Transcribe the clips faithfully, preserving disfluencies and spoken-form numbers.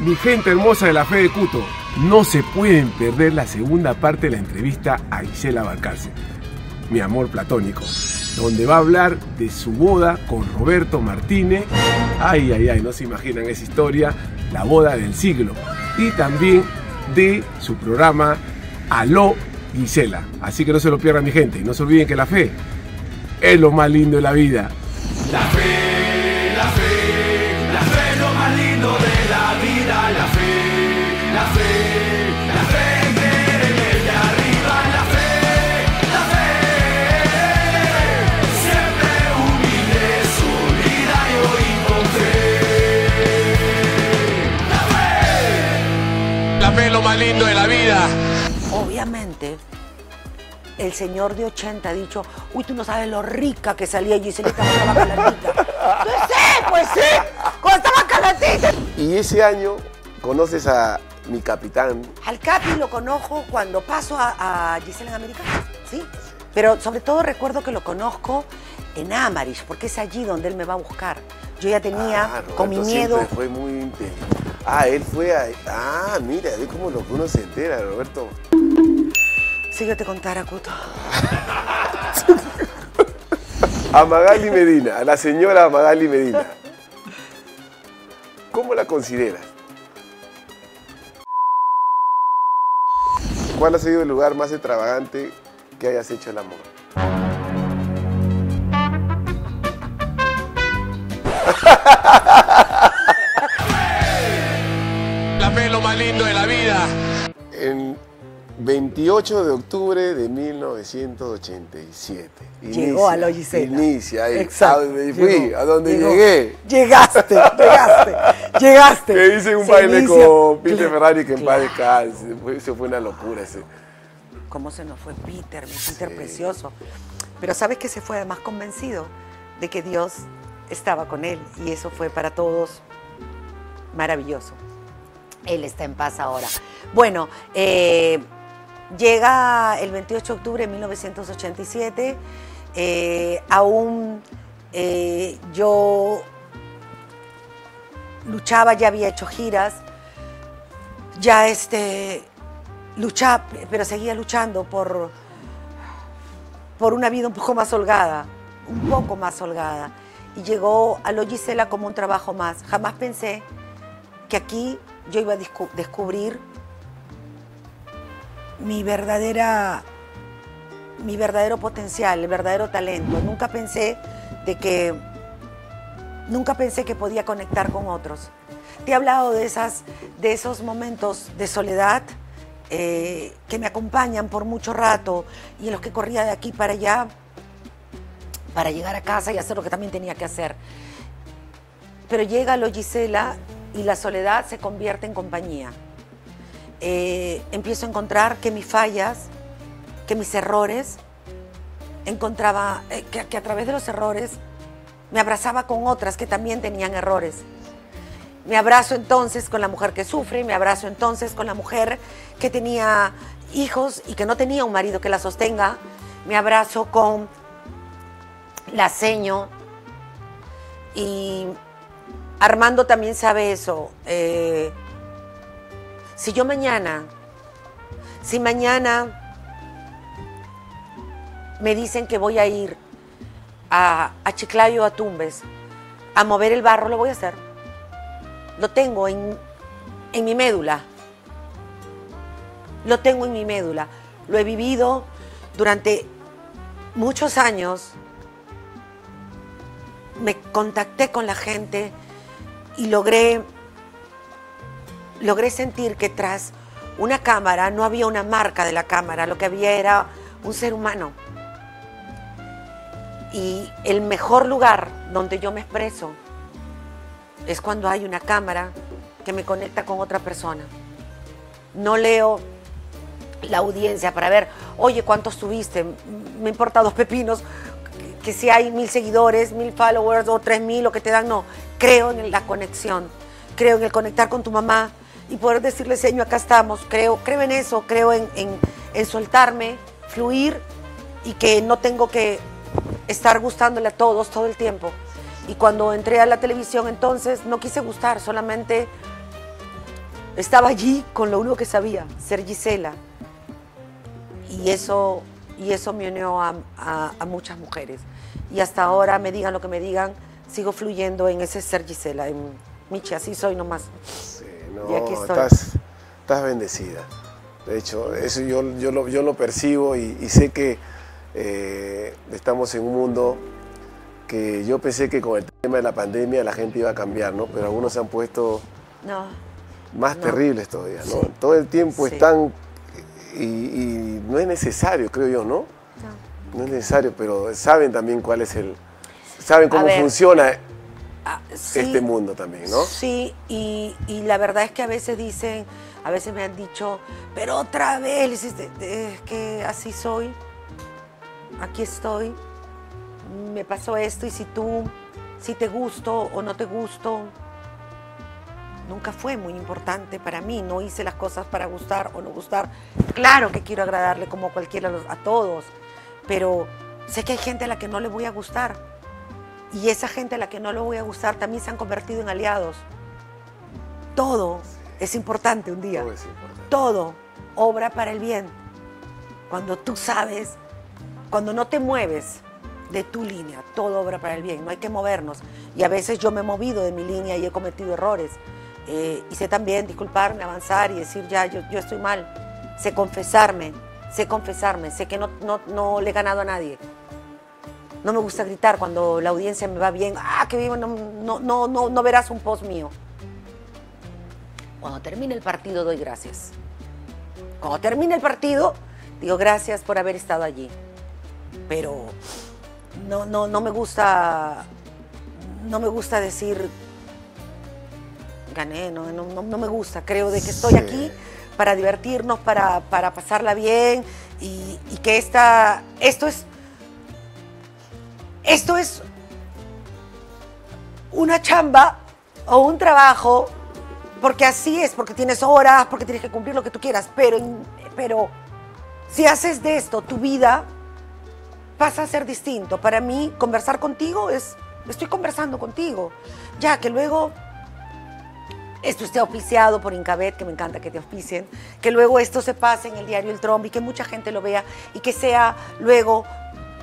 Mi gente hermosa de La Fe de Cuto, no se pueden perder la segunda parte de la entrevista a Gisela Valcárcel, mi amor platónico, donde va a hablar de su boda con Roberto Martínez. Ay, ay, ay, no se imaginan esa historia, la boda del siglo. Y también de su programa Aló Gisela. Así que no se lo pierdan, mi gente. No se olviden que la fe es lo más lindo de la vida. La fe, la fe, la fe es lo más lindo de la vida. La fe, la fe, la fe. La fe es lo más lindo de la vida. Obviamente, el señor de ochenta ha dicho, uy, tú no sabes lo rica que salía Giselita con la bacalatita. Pues sí, pues sí, con esta bacalatita. Y ese año conoces a mi capitán. Al Capi lo conozco cuando paso a, a Gisela en América, sí. Pero sobre todo recuerdo que lo conozco en Amaris, porque es allí donde él me va a buscar. Yo ya tenía, ah, Roberto, con mi miedo... fue muy inteligente. Ah, él fue a... Ah, mira, ve cómo lo que uno se entera, Roberto. Si yo te contara, Cuto. A Magaly Medina, a la señora Magaly Medina. ¿Cómo la consideras? ¿Cuál ha sido el lugar más extravagante que hayas hecho el amor? La fe es lo más lindo de la vida. El veintiocho de octubre de mil novecientos ochenta y siete. Inicia, llegó Aló Gisela. Inicia ahí. Exacto. A donde fui, llegó, a donde llegó. llegué. Llegaste, llegaste, llegaste. Que hice un Se baile inicia. con Peter Ferrari, que claro. en paz descanse. Eso fue una locura. Ese. ¿Cómo se nos fue Peter? Mi Peter sí. precioso. Pero sabes que se fue además convencido de que Dios estaba con él. Y eso fue para todos maravilloso. Él está en paz ahora. Bueno, eh, llega el veintiocho de octubre de mil novecientos ochenta y siete. Eh, aún eh, yo luchaba, ya había hecho giras, ya este, luchaba, pero seguía luchando por, por una vida un poco más holgada, un poco más holgada. Y llegó Aló Gisela como un trabajo más. Jamás pensé que aquí yo iba a descubrir mi verdadera, mi verdadero potencial, el verdadero talento. Nunca pensé de que, nunca pensé que podía conectar con otros. Te he hablado de, esas, de esos momentos de soledad eh, que me acompañan por mucho rato y en los que corría de aquí para allá para llegar a casa y hacer lo que también tenía que hacer. Pero llega Aló Gisela y la soledad se convierte en compañía. Eh, empiezo a encontrar que mis fallas, que mis errores, encontraba eh, que, que a través de los errores me abrazaba con otras que también tenían errores. Me abrazo entonces con la mujer que sufre, me abrazo entonces con la mujer que tenía hijos y que no tenía un marido que la sostenga, me abrazo con la seño y... Armando también sabe eso. Eh, si yo mañana, si mañana me dicen que voy a ir a, a Chiclayo, a Tumbes, a mover el barro, lo voy a hacer. Lo tengo en, en mi médula. Lo tengo en mi médula. Lo he vivido durante muchos años. Me contacté con la gente. Y logré, logré sentir que tras una cámara no había una marca de la cámara, lo que había era un ser humano. Y el mejor lugar donde yo me expreso es cuando hay una cámara que me conecta con otra persona. No leo la audiencia para ver, oye, ¿cuántos tuviste? Me importa dos pepinos. Que si hay mil seguidores, mil followers o tres mil, lo que te dan, no. Creo en la conexión, creo en el conectar con tu mamá y poder decirle, señor, acá estamos. Creo, creo en eso, creo en, en, en soltarme, fluir y que no tengo que estar gustándole a todos todo el tiempo. Y cuando entré a la televisión entonces no quise gustar, solamente estaba allí con lo único que sabía, ser Gisela. Y eso, y eso me unió a, a, a muchas mujeres. Y hasta ahora, me digan lo que me digan, sigo fluyendo en ese ser Gisela, en Michi, así soy nomás. Sí, no, y aquí estoy. Estás, estás bendecida. De hecho, eso yo, yo, lo, yo lo percibo y, y sé que eh, estamos en un mundo que yo pensé que con el tema de la pandemia la gente iba a cambiar, ¿no? Pero algunos se han puesto no, más no. terribles todavía, ¿no? Sí. Todo el tiempo sí. están... Y, y no es necesario, creo yo, ¿no? ¿no? No es necesario, pero saben también cuál es el... Saben cómo ver, funciona a, sí, este mundo también, ¿no? Sí, y, y la verdad es que a veces dicen... A veces me han dicho, pero otra vez, es que así soy, aquí estoy, me pasó esto y si tú, si te gusto o no te gusto, nunca fue muy importante para mí, no hice las cosas para gustar o no gustar. Claro que quiero agradarle como cualquiera a todos, pero sé que hay gente a la que no le voy a gustar y esa gente a la que no le voy a gustar también se han convertido en aliados. Todo. Es importante un día. Todo, es importante. Todo obra para el bien. Cuando tú sabes, cuando no te mueves de tu línea, todo obra para el bien. No hay que movernos. Y a veces yo me he movido de mi línea y he cometido errores. Eh, y sé también disculparme, avanzar y decir, ya, yo, yo estoy mal. Sé confesarme, sé confesarme. Sé que no, no, no le he ganado a nadie. No me gusta gritar cuando la audiencia me va bien. Ah, que vivo, no, no, no, no, no verás un post mío. Cuando termine el partido, doy gracias. Cuando termine el partido, digo gracias por haber estado allí. Pero no, no, no me gusta, no me gusta decir gané, no, no, no me gusta. Creo de que estoy aquí para divertirnos, para, para pasarla bien y, y que esta, esto es, esto es una chamba o un trabajo. Porque así es, porque tienes horas, porque tienes que cumplir lo que tú quieras, pero, pero si haces de esto tu vida, pasa a ser distinto. Para mí, conversar contigo es, estoy conversando contigo, ya que luego esto esté auspiciado por Inkabet, que me encanta que te auspicien, que luego esto se pase en el diario El Trome y que mucha gente lo vea y que sea luego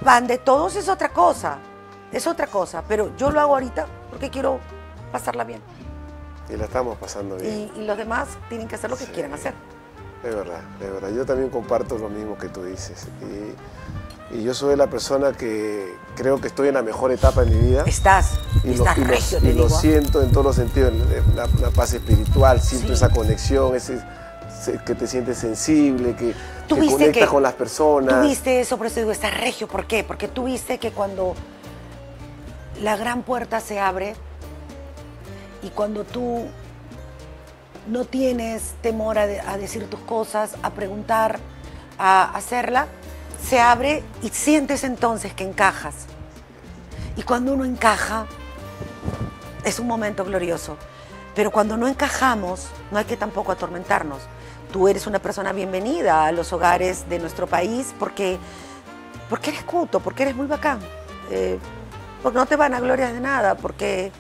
pan de todos, es otra cosa, es otra cosa, pero yo lo hago ahorita porque quiero pasarla bien. Y la estamos pasando bien. Y, y los demás tienen que hacer lo que sí, quieran hacer. Es verdad, es verdad. Yo también comparto lo mismo que tú dices. Y, y yo soy la persona que creo que estoy en la mejor etapa de mi vida. Estás, y estás lo, y regio, lo, te y digo. Lo siento en todos los sentidos. La, la paz espiritual, siento sí. esa conexión, ese, ese, que te sientes sensible, que, que conectas que, con las personas. Tú viste eso, por eso digo, estás regio. ¿Por qué? Porque tú viste que cuando la gran puerta se abre... Y cuando tú no tienes temor a, de, a decir tus cosas, a preguntar, a hacerla, se abre y sientes entonces que encajas. Y cuando uno encaja, es un momento glorioso. Pero cuando no encajamos, no hay que tampoco atormentarnos. Tú eres una persona bienvenida a los hogares de nuestro país porque, porque eres Cuto, porque eres muy bacán. Eh, porque no te van a glorias de nada, porque...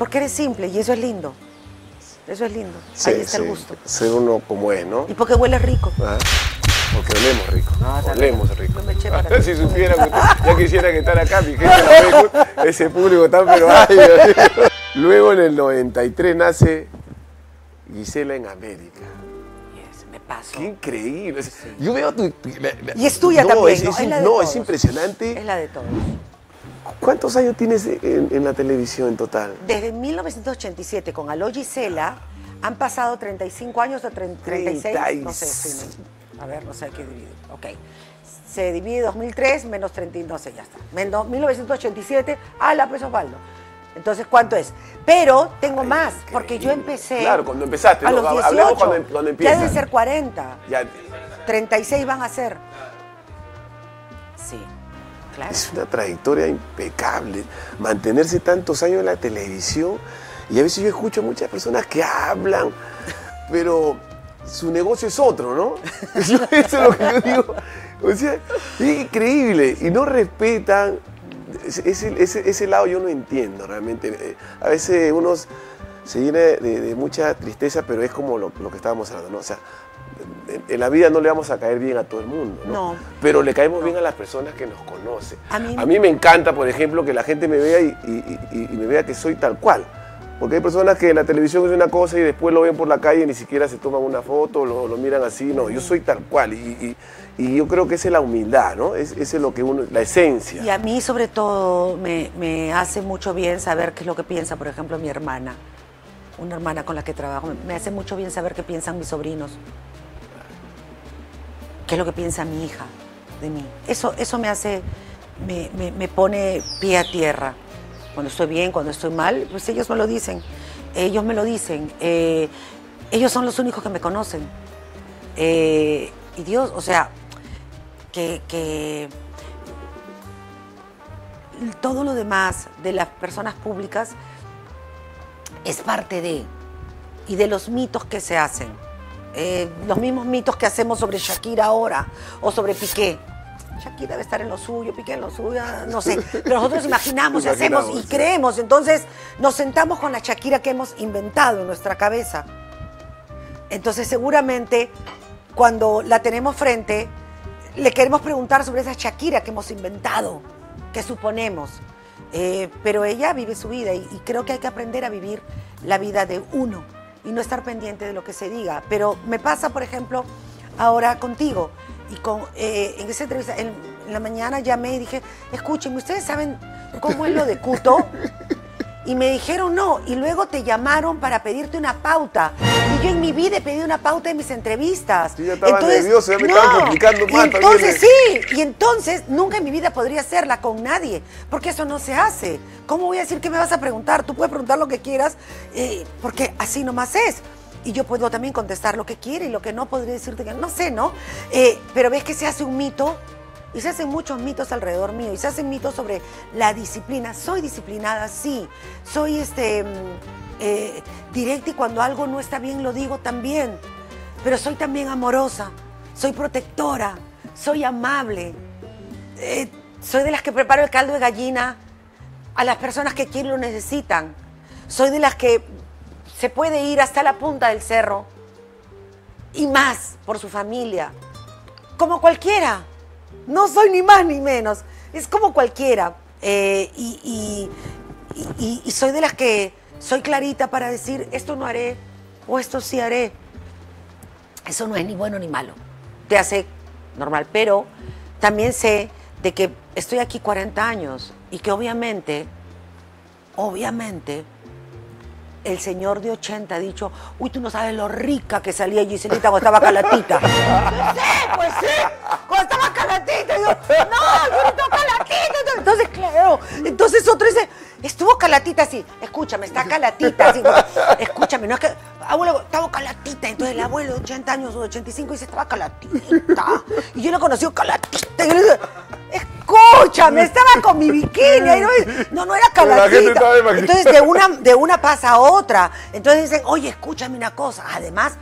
Porque eres simple y eso es lindo. Eso es lindo. Sí, ahí está sí, el gusto. Ser uno como es, ¿no? Y porque hueles rico. Ah, porque olemos rico. No, olemos no, rico. No me eché para ah, si supiera, ya quisiera que estar acá, mi gente, la Fecu, ese público tan pero ay, luego en el noventa y tres nace Gisela en América. Yes, me paso. Qué increíble. Sí. Yo veo tu. La, la, y es tuya no, también. Es, ¿no? Es, es, es no, es impresionante. Es la de todos. ¿Cuántos años tienes en, en la televisión en total? Desde mil novecientos ochenta y siete, con Aló Gisela, han pasado treinta y cinco años o treinta y seis, no sé, sí, no, a ver, no sé qué dividir, ok. Se divide dos mil tres menos treinta y dos, no sé, ya está. Menos mil novecientos ochenta y siete, a la pues Osvaldo. Entonces, ¿cuánto es? Pero tengo ay, más, porque yo empecé... Claro, cuando empezaste, a los dieciocho, hablemos cuando, cuando empiezas. Ya deben ser cuarenta, ya. treinta y seis van a ser. Sí. Claro. Es una trayectoria impecable, mantenerse tantos años en la televisión y a veces yo escucho a muchas personas que hablan, pero su negocio es otro, ¿no? Eso es lo que yo digo, o sea, es increíble y no respetan, ese, ese, ese lado yo no entiendo realmente, a veces unos... se llena de, de, de mucha tristeza, pero es como lo, lo que estábamos hablando, ¿no? O sea, en, en la vida no le vamos a caer bien a todo el mundo, ¿no? No. Pero le caemos no. bien a las personas que nos conocen. A mí, a mí me encanta, por ejemplo, que la gente me vea y, y, y, y me vea que soy tal cual. Porque hay personas que en la televisión es una cosa y después lo ven por la calle y ni siquiera se toman una foto, lo, lo miran así. No, yo soy tal cual. Y, y, y yo creo que esa es la humildad, ¿no? Es, esa es lo que uno, la esencia. Y a mí, sobre todo, me, me hace mucho bien saber qué es lo que piensa, por ejemplo, mi hermana. Una hermana con la que trabajo. Me hace mucho bien saber qué piensan mis sobrinos. Qué es lo que piensa mi hija de mí. Eso, eso me hace, me, me, me pone pie a tierra. Cuando estoy bien, cuando estoy mal, pues ellos me lo dicen. Ellos me lo dicen. Eh, ellos son los únicos que me conocen. Eh, y Dios, o sea, que, que todo lo demás de las personas públicas es parte de, y de los mitos que se hacen. Eh, los mismos mitos que hacemos sobre Shakira ahora o sobre Piqué. Shakira debe estar en lo suyo, Piqué en lo suyo, no sé. Pero nosotros imaginamos, imaginamos hacemos y creemos. Entonces nos sentamos con la Shakira que hemos inventado en nuestra cabeza. Entonces seguramente cuando la tenemos frente, le queremos preguntar sobre esa Shakira que hemos inventado, que suponemos. Eh, pero ella vive su vida y, y creo que hay que aprender a vivir la vida de uno y no estar pendiente de lo que se diga. Pero me pasa, por ejemplo, ahora contigo. Y con, eh, en esa entrevista, en, en la mañana llamé y dije, escúchenme, ¿ustedes saben cómo es lo de Cuto? Y me dijeron no, y luego te llamaron para pedirte una pauta. Y yo en mi vida he pedido una pauta en mis entrevistas. Sí, ya estaba entonces, nervioso, ya me no, estaba complicando más. Y entonces también. Sí, y entonces nunca en mi vida podría hacerla con nadie, porque eso no se hace. ¿Cómo voy a decir qué me vas a preguntar? Tú puedes preguntar lo que quieras, eh, porque así nomás es. Y yo puedo también contestar lo que quiere y lo que no podría decirte que no sé, ¿no? Eh, pero ves que se hace un mito y se hacen muchos mitos alrededor mío y se hacen mitos sobre la disciplina. Soy disciplinada, sí. Soy este, eh, directa y cuando algo no está bien lo digo también. Pero soy también amorosa, soy protectora, soy amable. Eh, soy de las que preparo el caldo de gallina a las personas que quieren y lo necesitan. Soy de las que se puede ir hasta la punta del cerro y más por su familia, como cualquiera. No soy ni más ni menos, es como cualquiera. Eh, y, y, y, y soy de las que soy clarita para decir esto no haré o esto sí haré. Eso no es ni bueno ni malo, te hace normal. Pero también sé de que estoy aquí cuarenta años y que obviamente, obviamente, el señor de ochenta ha dicho, uy, tú no sabes lo rica que salía Giselita cuando estaba calatita. Sí, pues sí, cuando estaba calatita. Y yo, no, yo no calatita. Entonces, claro, entonces otro dice, estuvo calatita así, escúchame, está calatita así, escúchame, no es que, abuelo, estaba calatita. Entonces el abuelo de ochenta años o de ochenta y cinco dice, estaba calatita. Y yo la conocí calatita. Y yo le digo, escúchame, estaba con mi bikini. Y no, no, no era calatita. Entonces de una, de una pasa a otra. Entonces dicen, oye, escúchame una cosa. Además,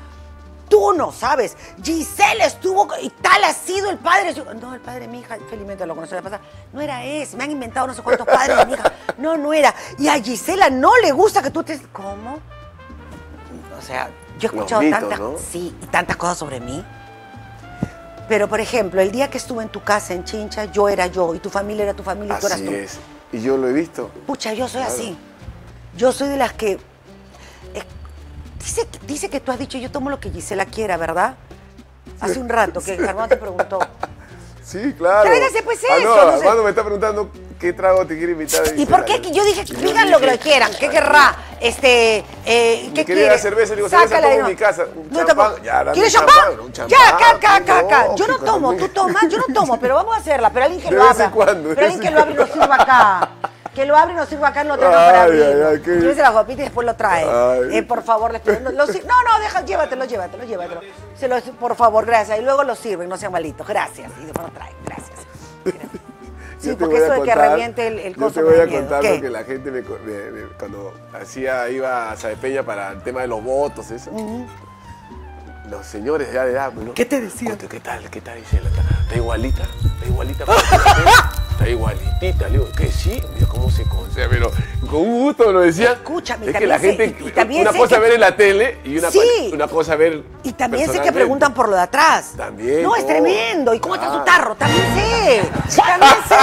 tú no sabes. Gisela estuvo y tal ha sido el padre. No, el padre de mi hija, felizmente lo conocí la pasada. No era ese. Me han inventado no sé cuántos padres de mi hija. No, no era. Y a Gisela no le gusta que tú te... ¿Cómo? O sea, yo he escuchado mitos, tantas, ¿no? Sí, y tantas cosas sobre mí. Pero, por ejemplo, el día que estuve en tu casa en Chincha, yo era yo, y tu familia era tu familia, y tú eras tú. Así es. Y yo lo he visto. Pucha, yo soy claro. así. Yo soy de las que... Eh, dice, dice que tú has dicho, yo tomo lo que Gisela quiera, ¿verdad? Hace un rato que Carmona te preguntó. Sí, claro. Tráigase pues eso. Ah, no, no sé. Mano me está preguntando qué trago te quiere invitar. ¿Y por qué? Yo dije, digan lo que lo quieran, qué querrá. Este, eh, ¿qué quiere? ¿Quieres cerveza? Le digo, cerveza pongo en mi casa. Un champán. ¿Quieres champán? Ya, acá, acá, acá, acá. Yo no tomo, tú tomas, yo no tomo, pero vamos a hacerla. Pero alguien que lo abra. Pero alguien que lo abra y lo sirva acá. Que lo abre y lo sirva acá, no lo traigo para mí. Yo hice la guapita y después lo trae. Eh, por favor, les pido. No, no, deja, llévatelo, llévatelo, llévatelo. Se los, por favor, gracias. Y luego lo sirven, no sean malitos. Gracias. Y después lo traen, gracias. gracias. Sí, porque eso de que reviente el, el coso. Yo te voy a contar lo que la gente me, me, me, cuando hacía, iba a Saepeña para el tema de los votos, eso. Uh-huh. Los señores ya de edad, ¿no? ¿Qué te decían? ¿Qué tal? ¿Qué tal? Dice, está igualita, está igualita. está igualitita, le digo, que sí, mira cómo se conserva, pero con gusto lo decía. Escúchame, es que la gente, sé, y, y una cosa que... ver en la tele y una, sí, pa, una cosa ver. Y también sé que preguntan por lo de atrás. También. No, no. Es tremendo. ¿Y cómo ah. está su tarro? También sé. También sé.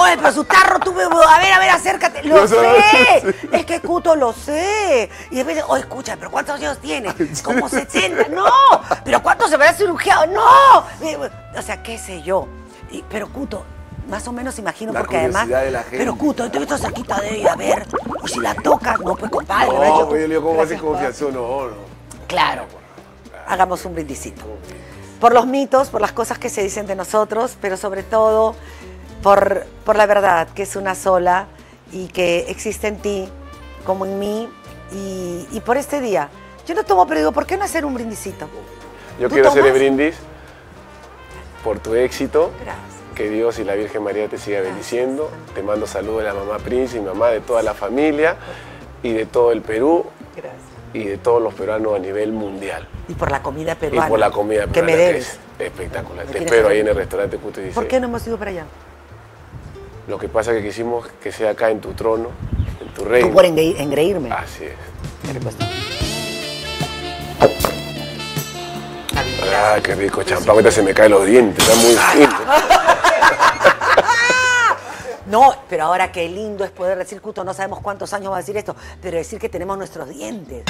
Oye, pero su tarro, tú, a ver, a ver, acércate. Lo no, sé. No, sí. Es que Cuto lo sé. Y después, oye, escucha, pero ¿cuántos años tiene? Como sesenta. No, pero ¿cuánto se me ha cirugiado? No. O sea, qué sé yo. Y, pero Cuto, más o menos imagino, la porque además. De la gente. Pero Cuto, yo te he visto cerquita de ella, a ver. O si la tocas, no, pues compadre. No, yo, pues yo le digo, ¿cómo haces confianza? No, no. Claro. Hagamos un brindisito. Por los mitos, por las cosas que se dicen de nosotros, pero sobre todo por, por la verdad, que es una sola y que existe en ti, como en mí, y, y por este día. Yo no tomo, pero digo, ¿por qué no hacer un brindisito? Yo quiero hacer el brindis por tu éxito. Gracias. Que Dios y la Virgen María te siga bendiciendo. Gracias. Te mando saludos de la mamá Prince y mamá de toda la familia y de todo el Perú. Gracias. Y de todos los peruanos a nivel mundial. Y por la comida peruana. Y por la comida peruana. Que me debes. Es espectacular. Te espero ahí en el restaurante Cuto dieciséis. ¿Por qué no hemos ido para allá? Lo que pasa es que quisimos que sea acá en tu trono, en tu reino. Tú por engreírme. Así es. ¿Qué pasa? Ah, qué rico, champán. Ahorita se me caen los dientes. Está muy fuerte. No, pero ahora qué lindo es poder decir, Cuto, no sabemos cuántos años va a decir esto, pero decir que tenemos nuestros dientes.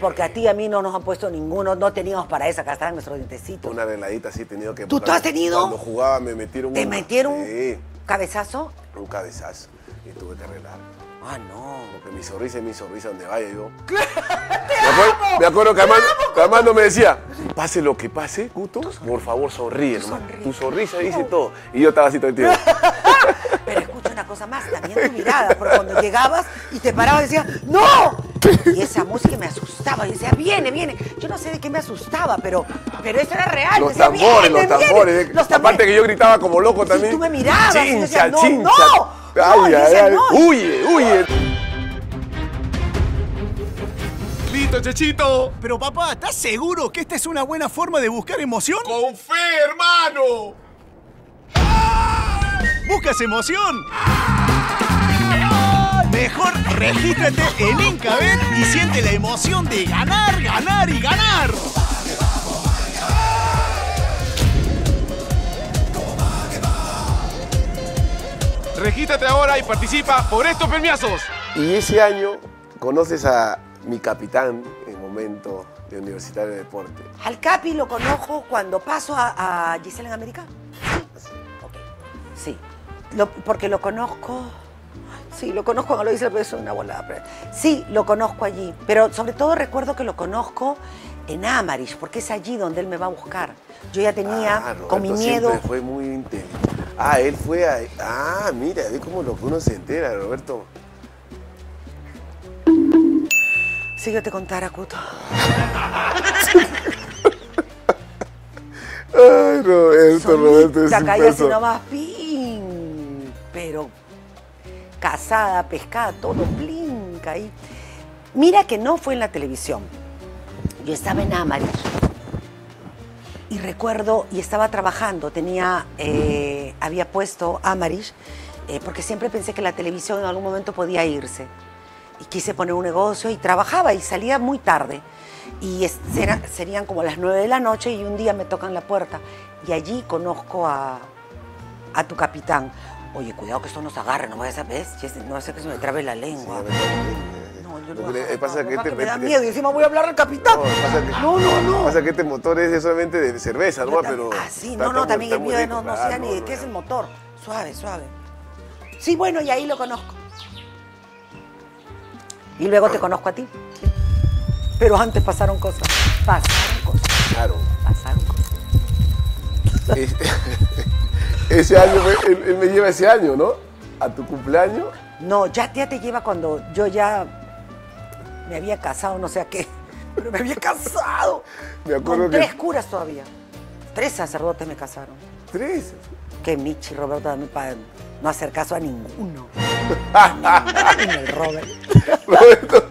Porque a ti y a mí no nos han puesto ninguno, no teníamos para esa, acá estaban nuestros dientecitos. Una veladita sí he tenido que... ¿Tú, ¿Tú has tenido? Cuando jugaba me metieron... ¿Te una... metieron sí. un cabezazo? Un cabezazo. Y tuve que arreglar. Ah, no. Porque mi sonrisa es mi sonrisa donde vaya yo. ¡Claro! Me acuerdo, me acuerdo que Armando, que Armando me decía, pase lo que pase, Cuto, por favor sonríe, hermano. Tu sonrisa dice todo. Y yo estaba así todo el tiempo. Pero escucha una cosa más, también tu mirada, porque cuando llegabas y te parabas y decías, ¡no! Y esa música me asustaba, y decía, viene, viene. Yo no sé de qué me asustaba, pero, pero eso era real. Los decía, tambores, viene, los, tambores, viene. los tambores. Aparte que yo gritaba como loco también. Y tú me mirabas chincha, y me decías, no, chincha. no. Ay, ay, ay. ¡Huye, huye! Listo, Chechito. Pero papá, ¿estás seguro que esta es una buena forma de buscar emoción? ¡Con fe, hermano! ¡Ah! ¡Buscas emoción! ¡Ah! Mejor regístrate en Inkabet y siente la emoción de ganar, ganar y ganar. Regístrate ahora y participa por estos premiazos. Y ese año conoces a mi capitán en el momento de Universitario de Deporte. Al Capi lo conozco cuando paso a, a Gisela en América. Sí. Okay. Sí. Lo, porque lo conozco. Sí, lo conozco cuando lo dice, pero es una volada. Pero... Sí, lo conozco allí. Pero sobre todo recuerdo que lo conozco en Amaris, porque es allí donde él me va a buscar. Yo ya tenía ah, con mi miedo. Fue muy inteligente. Ah, él fue a... Ah, mira, ve cómo lo que uno se entera, Roberto. Si yo te contara, Cuto. Ay, Roberto, Solita, Roberto es un cállate nomás, pin. Pero casada, pescada, todo blinca ahí. Mira que no fue en la televisión. Yo estaba en Amarillo. Y recuerdo, y estaba trabajando, tenía, eh, había puesto Amaris, eh, porque siempre pensé que la televisión en algún momento podía irse. Y quise poner un negocio y trabajaba y salía muy tarde. Y es, era, serían como las nueve de la noche y un día me tocan la puerta. Y allí conozco a, a tu capitán. Oye, cuidado que esto nos agarre, no vayas a ver, no vaya a ser que se me trabe la lengua. Yo no le, a, pasa no, que este, que me da miedo y encima voy a hablar al capitán. No, pasa que, no, no, no. Pasa que este motor es solamente de cerveza, ¿no? Pero ah, sí, no, no, también es miedo, no, no sé ah, ni no, de qué no, es el motor. Suave, suave. Sí, bueno, y ahí lo conozco. Y luego te conozco a ti. Pero antes pasaron cosas. Pasaron cosas. Claro. Pasaron cosas. Es, ese año, él, él me lleva ese año, ¿no? A tu cumpleaños. No, ya, ya te lleva cuando yo ya... Me había casado, no sé a qué, pero me había casado. Me acuerdo con tres que... curas todavía. Tres sacerdotes me casaron. ¿Tres? Que Michi y Roberto también para no hacer caso a ninguno. A ninguno, el Robert. Roberto,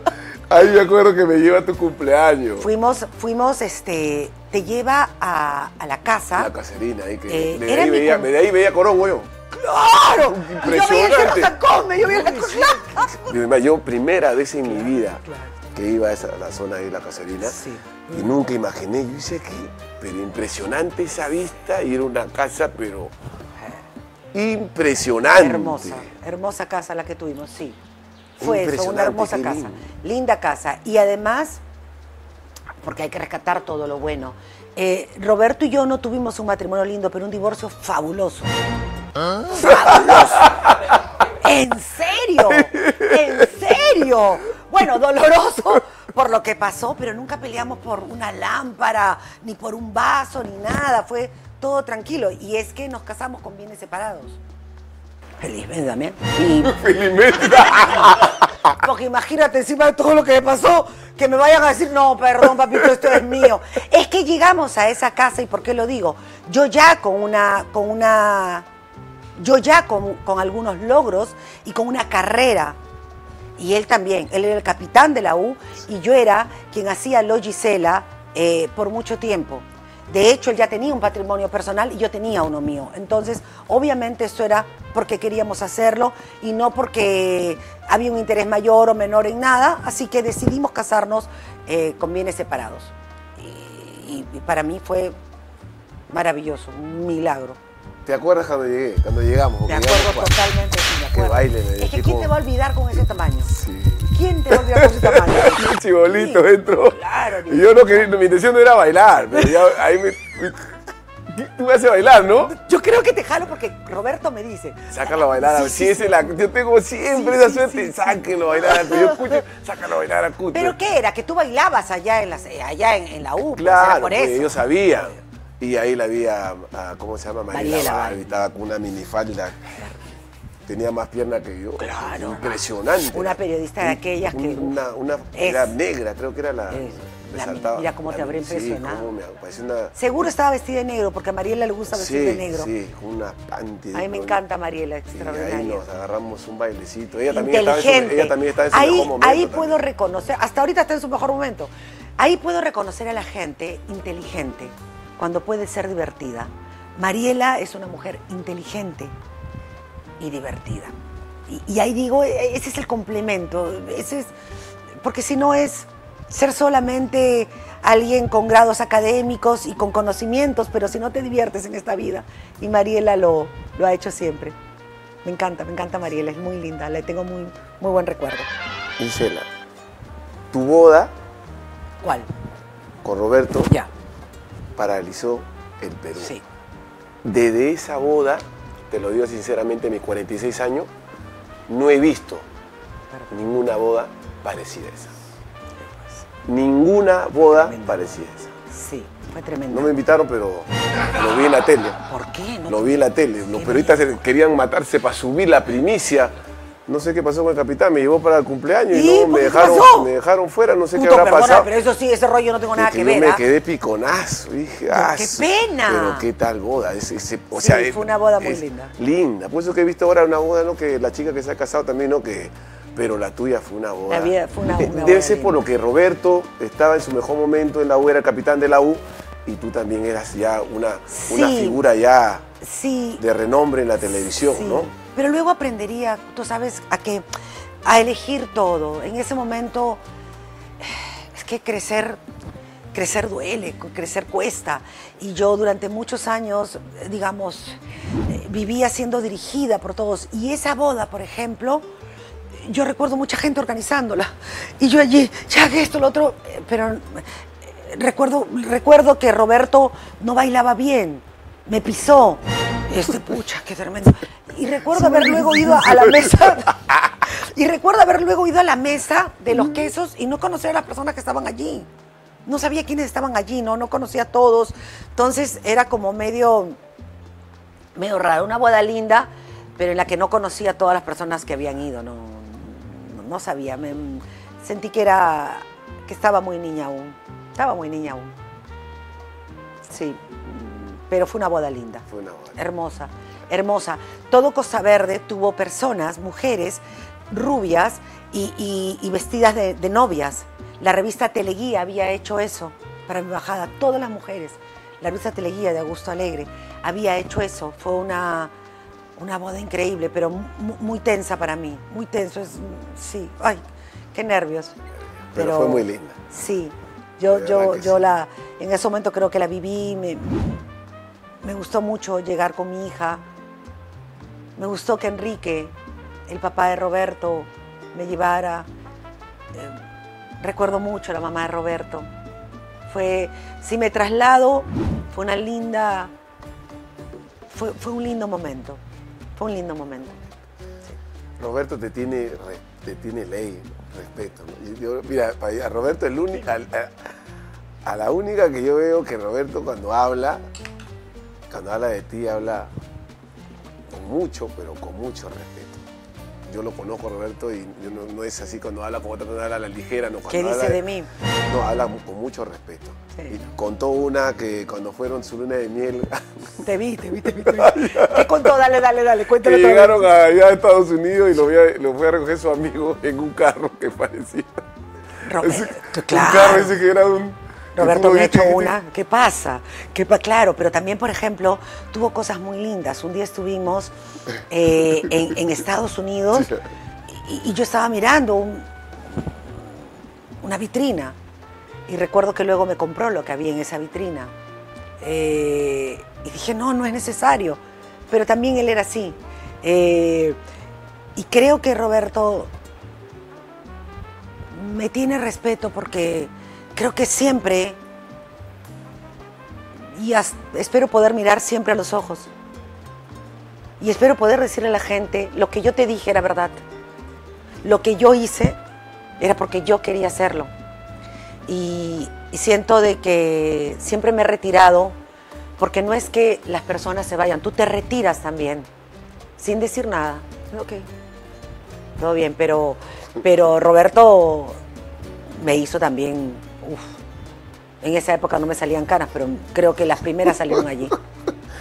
ahí me acuerdo que me lleva a tu cumpleaños. Fuimos, fuimos, este, te lleva a, a la casa. La caserina ahí que eh, me, de ahí veía, cum... me de ahí veía Corongo yo. ¡Claro! Impresionante. Yo vi el Chacome. Yo primera vez en mi vida que iba a esa, la zona de la Caserina, sí. Y nunca imaginé, yo hice aquí, pero impresionante esa vista, y era una casa, pero impresionante. Hermosa, hermosa casa la que tuvimos, sí. Fue eso, una hermosa casa, lindo. linda casa. Y además, porque hay que rescatar todo lo bueno, eh, Roberto y yo no tuvimos un matrimonio lindo, pero un divorcio fabuloso. ¿Ah? ¡Fabuloso! ¡En serio! ¡En serio! Bueno, doloroso por lo que pasó, pero nunca peleamos por una lámpara, ni por un vaso, ni nada. Fue todo tranquilo. Y es que nos casamos con bienes separados. Felizmente también. Y... Felizmente. Porque imagínate, encima de todo lo que me pasó, que me vayan a decir, no, perdón, papito, esto es mío. Es que llegamos a esa casa, ¿y por qué lo digo? Yo ya con una... Con una yo ya con, con algunos logros y con una carrera. Y él también, él era el capitán de la U y yo era quien hacía Aló Gisela eh, por mucho tiempo. De hecho, él ya tenía un patrimonio personal y yo tenía uno mío. Entonces, obviamente eso era porque queríamos hacerlo y no porque había un interés mayor o menor en nada. Así que decidimos casarnos eh, con bienes separados. Y, y para mí fue maravilloso, un milagro. ¿Te acuerdas cuando llegué, cuando llegamos? Me acuerdo llegamos, totalmente, sí, me acuerdo. Que baile, me es que ¿quién te va a olvidar con ese tamaño? Sí. ¿Quién te va a olvidar con ese tamaño? Un chibolito sí, entró. Claro. Y yo no quería, mi intención no era bailar, pero ya ahí me... me tú me haces bailar, ¿no? Yo creo que te jalo porque Roberto me dice... Sácalo a bailar, sí, sí, sí, sí. La, yo tengo siempre sí, esa suerte, sí, sí, sáquenlo a bailar. Yo escucho, sácalo a bailar a Cuto. ¿Pero qué era? ¿Que tú bailabas allá en la, allá en, en la U? Claro, por eso. Yo sabía. Y ahí la vi a, a ¿cómo se llama? Mariela, estaba con una minifalda. Tenía más pierna que yo. Claro. Impresionante. Una periodista de aquellas un, que... Una, una era negra, creo que era la... Es, la mira cómo te habré impresionado. Sí, una... Seguro estaba vestida de negro, porque a Mariela le gusta vestir sí, de negro. Sí, una panty. A mí me encanta Mariela, extraordinaria. Y ahí nos agarramos un bailecito. Ella también estaba en su, ella también estaba en su ahí, mejor momento. Ahí puedo también. reconocer, hasta ahorita está en su mejor momento. Ahí puedo reconocer a la gente inteligente. Cuando puede ser divertida. Mariela es una mujer inteligente y divertida. Y, y ahí digo, ese es el complemento, ese es, porque si no es ser solamente alguien con grados académicos y con conocimientos, pero si no te diviertes en esta vida. Y Mariela lo, lo ha hecho siempre. Me encanta, me encanta Mariela, es muy linda, le tengo muy, muy buen recuerdo. Gisela, ¿tu boda? ¿Cuál? Con Roberto. Ya. Paralizó el Perú. Sí. Desde esa boda, te lo digo sinceramente, mis cuarenta y seis años, no he visto ninguna boda parecida a esa. Ninguna boda tremendo. parecida a esa. Sí, fue tremendo. No me invitaron, pero lo vi en la tele. ¿Por qué? No lo vi en la tele. Los periodistas querían matarse para subir la primicia. No sé qué pasó con el capitán, me llevó para el cumpleaños y no me dejaron, me dejaron fuera, no sé Puto, qué habrá perdona, pasado. Pero eso sí, ese rollo no tengo nada que, que ver. Yo me ¿eh? quedé piconazo, dije, ah, ¡qué pena! Pero qué tal boda. Es, es, o sí, sea, fue una boda muy linda. Linda, por eso que he visto ahora una boda, ¿no? Que la chica que se ha casado también, ¿no? Que, pero la tuya fue una boda. La vida fue una, una Debe boda ser linda. Por lo que Roberto estaba en su mejor momento en la U, era el capitán de la U, y tú también eras ya una, sí, una figura ya sí, de renombre en la televisión, sí, ¿no? Pero luego aprendería, tú sabes, a que a elegir todo. En ese momento, es que crecer, crecer duele, crecer cuesta. Y yo durante muchos años, digamos, vivía siendo dirigida por todos. Y esa boda, por ejemplo, yo recuerdo mucha gente organizándola. Y yo allí, ya que esto, lo otro, pero recuerdo, recuerdo que Roberto no bailaba bien, me pisó. Este, pucha, qué tremendo. Y recuerdo haber luego ido a la mesa y recuerdo haber luego ido a la mesa de los quesos y no conocer a las personas que estaban allí. No sabía quiénes estaban allí, no, no conocía a todos. Entonces era como medio, medio raro, una boda linda, pero en la que no conocía a todas las personas que habían ido. No, no, no sabía. Me, sentí que era, que estaba muy niña aún. Estaba muy niña aún. Sí. Pero fue una boda linda, fue una boda. hermosa, hermosa. Todo Costa Verde tuvo personas, mujeres, rubias y, y, y vestidas de, de novias. La revista Teleguía había hecho eso para mi bajada, todas las mujeres. La revista Teleguía de Augusto Alegre había hecho eso. Fue una, Una boda increíble, pero muy, muy tensa para mí. Muy tenso, es, sí. Ay, qué nervios. Pero, pero fue muy linda. Sí. Yo, yo, yo sí. la, en ese momento creo que la viví. Me, me gustó mucho llegar con mi hija. Me gustó que Enrique, el papá de Roberto, me llevara. Eh, recuerdo mucho a la mamá de Roberto. Fue, si me traslado, fue una linda... Fue, fue un lindo momento. Fue un lindo momento. Sí. Roberto te tiene, te tiene ley, respeto. Yo, mira, a Roberto es el único, a, a, a la única que yo veo que Roberto cuando habla, cuando habla de ti, habla con mucho, pero con mucho respeto. Yo lo conozco, Roberto, y yo no, no es así cuando habla con otra persona, habla a la ligera. No, ¿qué dice de, de mí? No, habla con mucho respeto. Sí. Y contó una que cuando fueron su luna de miel... Te vi, te vi, te vi. Te vi. ¿Qué contó? Dale, dale, dale, cuéntale. Llegaron allá a Estados Unidos y lo fue lo a, a recoger su amigo en un carro que parecía... Roberto, ese, claro. Un carro ese que era un... Roberto me ha hecho una... ¿Qué pasa? ¿Qué pa claro, pero también, por ejemplo, tuvo cosas muy lindas. Un día estuvimos eh, en, en Estados Unidos y, y yo estaba mirando un, una vitrina. Y recuerdo que luego me compró lo que había en esa vitrina. Eh, y dije, no, no es necesario. Pero también él era así. Eh, y creo que Roberto me tiene respeto porque... Creo que siempre, y hasta, espero poder mirar siempre a los ojos. Y espero poder decirle a la gente, lo que yo te dije era verdad. Lo que yo hice era porque yo quería hacerlo. Y, y siento de que siempre me he retirado, porque no es que las personas se vayan, tú te retiras también, sin decir nada. Ok, todo bien, pero, pero Roberto me hizo también... Uf, en esa época no me salían canas, pero creo que las primeras salieron allí.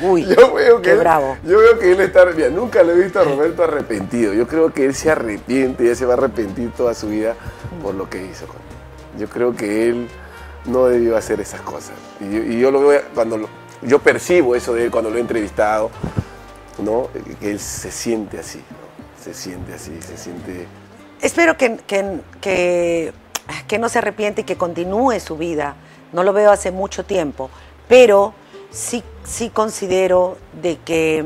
Uy, yo veo que qué él, bravo. Yo veo que él está... Mira, nunca lo he visto a Roberto arrepentido. Yo creo que él se arrepiente y él se va a arrepentir toda su vida por lo que hizo contigo. Yo creo que él no debió hacer esas cosas. Y yo, y yo lo veo cuando... Lo, yo percibo eso de él cuando lo he entrevistado, ¿no? Que él se siente así, ¿no? Se siente así, se siente... Espero que... que, que... que no se arrepiente y que continúe su vida. No lo veo hace mucho tiempo, pero sí, sí considero de que,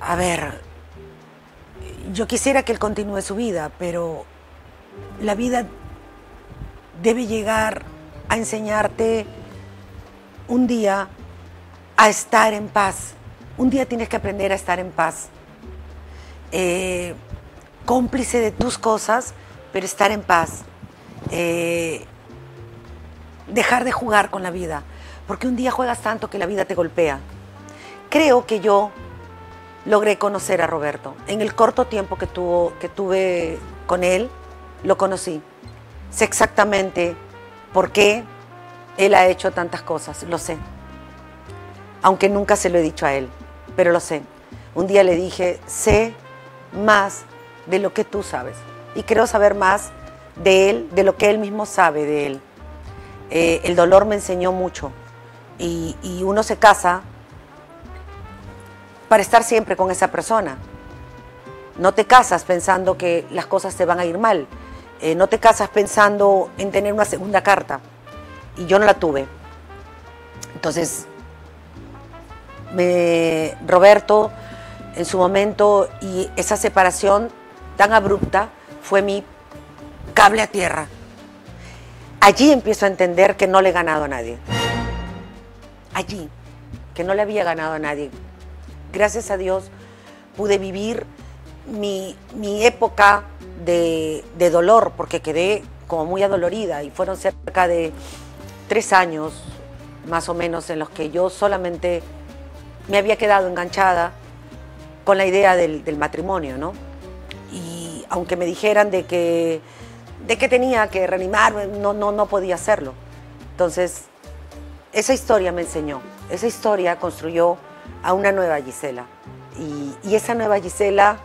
a ver, yo quisiera que él continúe su vida, pero la vida debe llegar a enseñarte un día a estar en paz. Un día tienes que aprender a estar en paz. Eh, cómplice de tus cosas, pero estar en paz, eh, dejar de jugar con la vida, porque un día juegas tanto que la vida te golpea. Creo que yo logré conocer a Roberto. En el corto tiempo que, tuvo, que tuve con él, lo conocí. Sé exactamente por qué él ha hecho tantas cosas, lo sé. Aunque nunca se lo he dicho a él, pero lo sé. Un día le dije, sé más de lo que tú sabes. Y quiero saber más de él, de lo que él mismo sabe de él. Eh, el dolor me enseñó mucho. Y, y uno se casa para estar siempre con esa persona. No te casas pensando que las cosas te van a ir mal. Eh, no te casas pensando en tener una segunda carta. Y yo no la tuve. Entonces, me, Roberto, en su momento, y esa separación tan abrupta, fue mi cable a tierra. Allí empiezo a entender que no le he ganado a nadie. Allí, que no le había ganado a nadie. Gracias a Dios pude vivir mi, mi época de, de dolor, porque quedé como muy adolorida y fueron cerca de tres años más o menos en los que yo solamente me había quedado enganchada con la idea del, del matrimonio, ¿no? Aunque me dijeran de que, de que tenía que reanimarme, no, no, no podía hacerlo. Entonces, esa historia me enseñó. Esa historia construyó a una nueva Gisela. Y, y esa nueva Gisela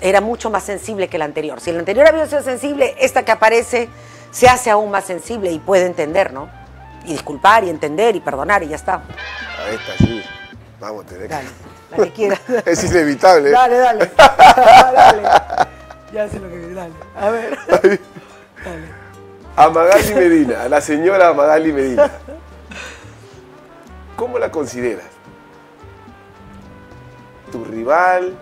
era mucho más sensible que la anterior. Si la anterior había sido sensible, esta que aparece se hace aún más sensible y puede entender, ¿no? Y disculpar, y entender, y perdonar, y ya está. Ahí está, sí. Vamos, Teresa. Dale, la que quieras. Es inevitable. Dale, dale. Dale. Ya sé lo que... Dale. A ver. Dale. A Magaly Medina, a la señora Magaly Medina. ¿Cómo la consideras? ¿Tu rival?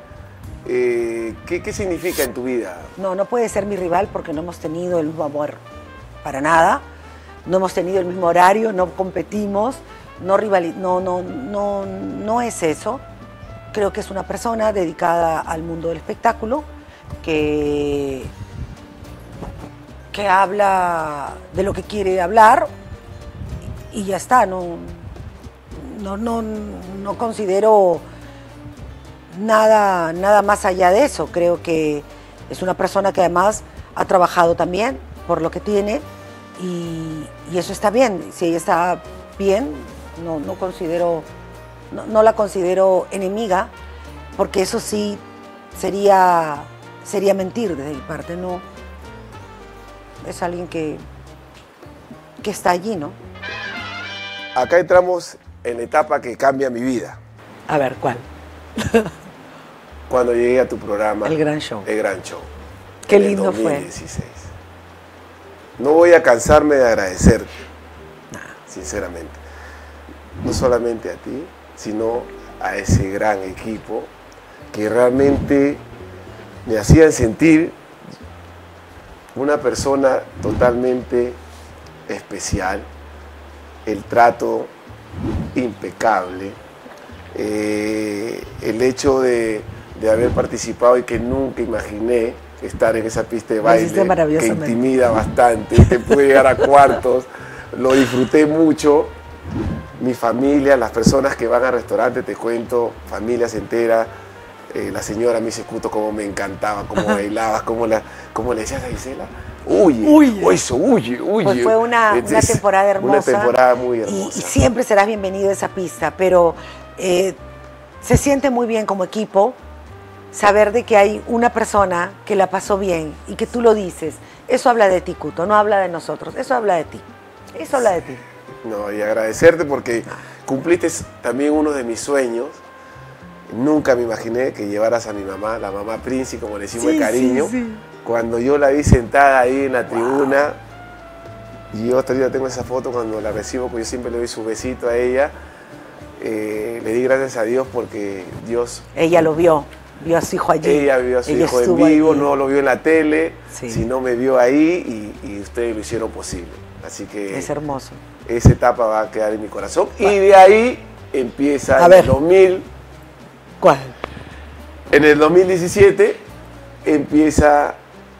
Eh, ¿qué, ¿Qué significa en tu vida? No, no puede ser mi rival porque no hemos tenido el mismo amor para nada. No hemos tenido el mismo horario, no competimos, no rivalizamos, no, no, no, no es eso. Creo que es una persona dedicada al mundo del espectáculo que, que habla de lo que quiere hablar y ya está. No, no, no, no considero nada, nada más allá de eso. Creo que es una persona que además ha trabajado también por lo que tiene. Y, y eso está bien. Si ella está bien, no, no, considero, no, no la considero enemiga, porque eso sí sería, sería mentir desde mi parte. No, es alguien que, que está allí, ¿no? Acá entramos en la etapa que cambia mi vida. A ver, ¿cuál? Cuando llegué a tu programa. El gran show. El gran show. Qué lindo fue. dos mil dieciséis. No voy a cansarme de agradecerte, sinceramente. No solamente a ti, sino a ese gran equipo que realmente me hacían sentir una persona totalmente especial. El trato impecable, eh, el hecho de, de haber participado y que nunca imaginé estar en esa pista de baile que intimida bastante, te pude llegar a cuartos, lo disfruté mucho. Mi familia, las personas que van al restaurante, te cuento, familias enteras. Eh, la señora me dice, Cuto, cómo me encantaba, cómo bailabas, cómo, la, cómo le decías a Gisela, huye, huye, o eso, huye, huye. Pues fue una, Entonces, una temporada hermosa. Una temporada muy hermosa. Y, y siempre serás bienvenido a esa pista, pero eh, se siente muy bien como equipo. Saber de que hay una persona que la pasó bien y que tú lo dices, eso habla de ti, Cuto, no habla de nosotros, eso habla de ti, eso habla de ti. No, y agradecerte porque cumpliste también uno de mis sueños. Nunca me imaginé que llevaras a mi mamá, la mamá Princi, como le decimos de cariño. Sí, sí. Cuando yo la vi sentada ahí en la tribuna, y yo todavía tengo esa foto cuando la recibo, porque yo siempre le doy su besito a ella, eh, le di gracias a Dios porque Dios... Ella lo vio. Vio a su hijo allí. Ella vio a su Ella hijo en vivo, allí. No lo vio en la tele, sí. Sino me vio ahí y, y ustedes lo hicieron posible. Así que... Es hermoso. Esa etapa va a quedar en mi corazón. ¿Cuál? Y de ahí empieza a el ver. dos mil... ¿Cuál? En el dos mil diecisiete empieza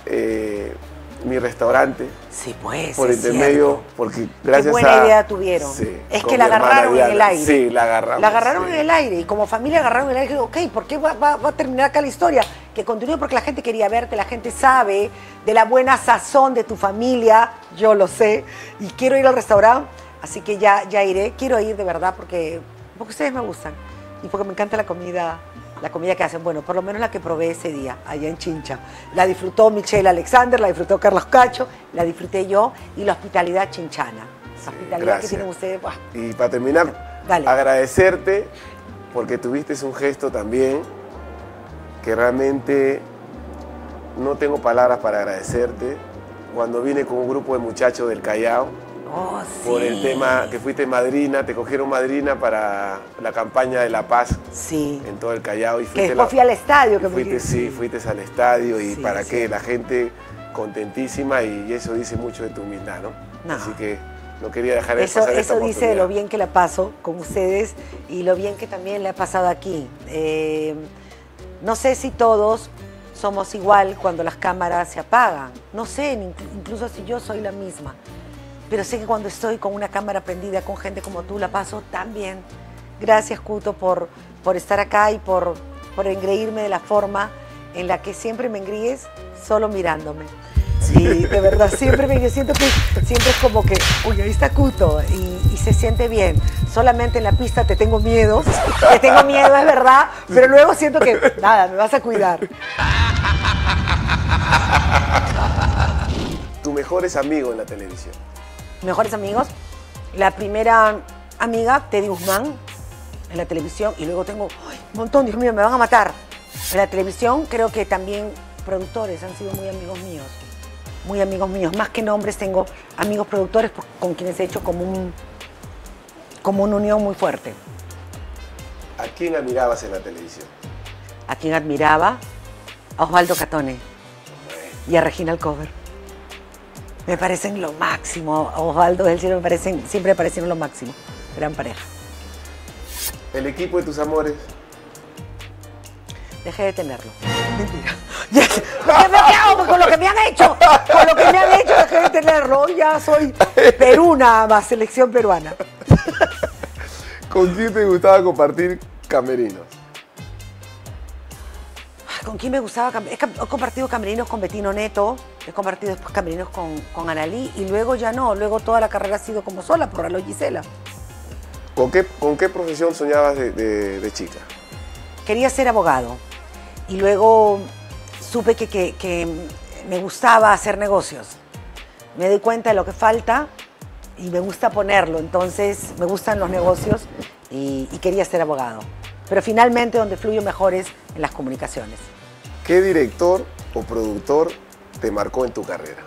eh, mi restaurante. Sí, pues, por intermedio, porque gracias a... Qué buena a, idea tuvieron. Sí, es que la agarraron en el aire. Sí, la agarramos. La agarraron sí. en el aire y como familia agarraron en el aire. Ok, ¿por qué va, va, va a terminar acá la historia? Que continúe porque la gente quería verte, la gente sabe de la buena sazón de tu familia, yo lo sé, y quiero ir al restaurante, así que ya, ya iré. Quiero ir de verdad porque, porque ustedes me gustan y porque me encanta la comida... La comida que hacen, bueno, por lo menos la que probé ese día, allá en Chincha. La disfrutó Michelle Alexander, la disfrutó Carlos Cacho, la disfruté yo y la hospitalidad chinchana. La hospitalidad sí, gracias. Que tienen ustedes. Buah. Y para terminar, Dale. agradecerte porque tuviste un gesto también que realmente no tengo palabras para agradecerte. Cuando vine con un grupo de muchachos del Callao, oh, sí. por el tema que fuiste madrina, te cogieron madrina para la campaña de La Paz sí. en todo el Callao. Y fuiste que después la, fui al estadio. Que fuiste, me... Sí, fuiste al estadio y sí, para sí. qué, la gente contentísima y eso dice mucho de tu humildad, ¿no? no. Así que no quería dejar de eso, pasar esta oportunidad. Eso dice de lo bien que la paso con ustedes y lo bien que también la he pasado aquí. Eh, no sé si todos somos igual cuando las cámaras se apagan, no sé, incluso si yo soy la misma. Pero sé que cuando estoy con una cámara prendida, con gente como tú, la paso tan bien. Gracias, Cuto, por, por estar acá y por, por engreírme de la forma en la que siempre me engríes solo mirándome. Y de verdad, siempre me siento que siempre es como que, uy, ahí está Cuto y, y se siente bien. Solamente en la pista te tengo miedo, te tengo miedo, es verdad, pero luego siento que, nada, me vas a cuidar. ¿Tus mejores amigos en la televisión? Mejores amigos, la primera amiga, Teddy Guzmán, en la televisión y luego tengo ¡ay, un montón! Dios mío, me van a matar. En la televisión creo que también productores han sido muy amigos míos. Muy amigos míos. Más que nombres, tengo amigos productores con quienes he hecho como, un, como una unión muy fuerte. ¿A quién admirabas en la televisión? ¿A quién admiraba? A Osvaldo Catone y a Regina Alcover. Me parecen lo máximo. Osvaldo, él siempre me parecen, siempre me parecieron lo máximo. Gran pareja. ¿El equipo de tus amores? Dejé de tenerlo. Mentira. Yes. ¿Qué me hago con lo que me han hecho? Con lo que me han hecho dejé de tenerlo. Ya soy peruna más, selección peruana. ¿Con quién te gustaba compartir camerinos? ¿Con quién me gustaba? He compartido camerinos con Betino Neto, he compartido después camerinos con, con Analí y luego ya no, luego toda la carrera ha sido como sola por Aló Gisela. ¿Con qué, con qué profesión soñabas de, de, de chica? Quería ser abogado y luego supe que, que, que me gustaba hacer negocios. Me doy cuenta de lo que falta y me gusta ponerlo, entonces me gustan los negocios y, y quería ser abogado. Pero finalmente donde fluyo mejor es en las comunicaciones. ¿Qué director o productor te marcó en tu carrera?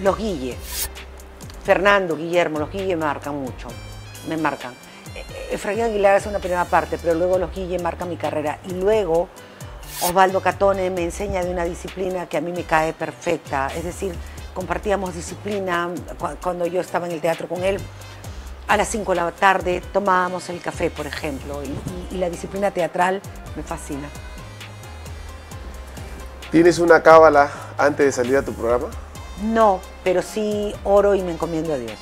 Los Guille. Fernando, Guillermo, los Guille marcan mucho. Me marcan. Efraín Aguilar es una primera parte, pero luego los Guille marcan mi carrera. Y luego Osvaldo Catone me enseña de una disciplina que a mí me cae perfecta. Es decir, compartíamos disciplina cuando yo estaba en el teatro con él. A las cinco de la tarde tomábamos el café, por ejemplo, y, y, y la disciplina teatral me fascina. ¿Tienes una cábala antes de salir a tu programa? No, pero sí oro y me encomiendo a Dios.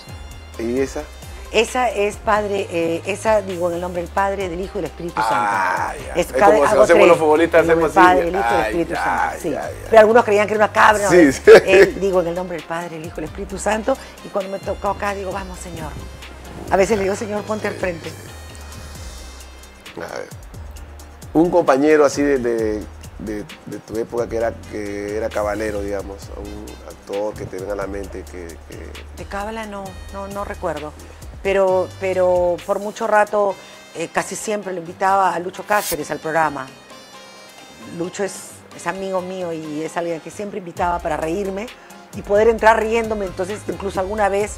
¿Y esa? Esa es Padre, eh, esa digo en el nombre del Padre, del Hijo y del Espíritu Santo. Ah, ya. Es, es cada, como hacemos tres, los futbolistas, hacemos así. Padre, el Hijo y el Espíritu ya, Santo, sí. Ya, ya. Pero algunos creían que era una cabra. Sí, no, sí. Eh, digo en el nombre del Padre, el Hijo y el Espíritu Santo. Y cuando me tocó acá digo, vamos Señor. A veces le digo, Señor, ponte al frente. A ver, un compañero así de, de, de, de tu época que era, que era cabalero, digamos, un actor que te venga a la mente que... que... De cábala no, no, no recuerdo. Pero, pero por mucho rato eh, casi siempre lo invitaba a Lucho Cáceres al programa. Lucho es, es amigo mío y es alguien que siempre invitaba para reírme y poder entrar riéndome. Entonces, incluso alguna vez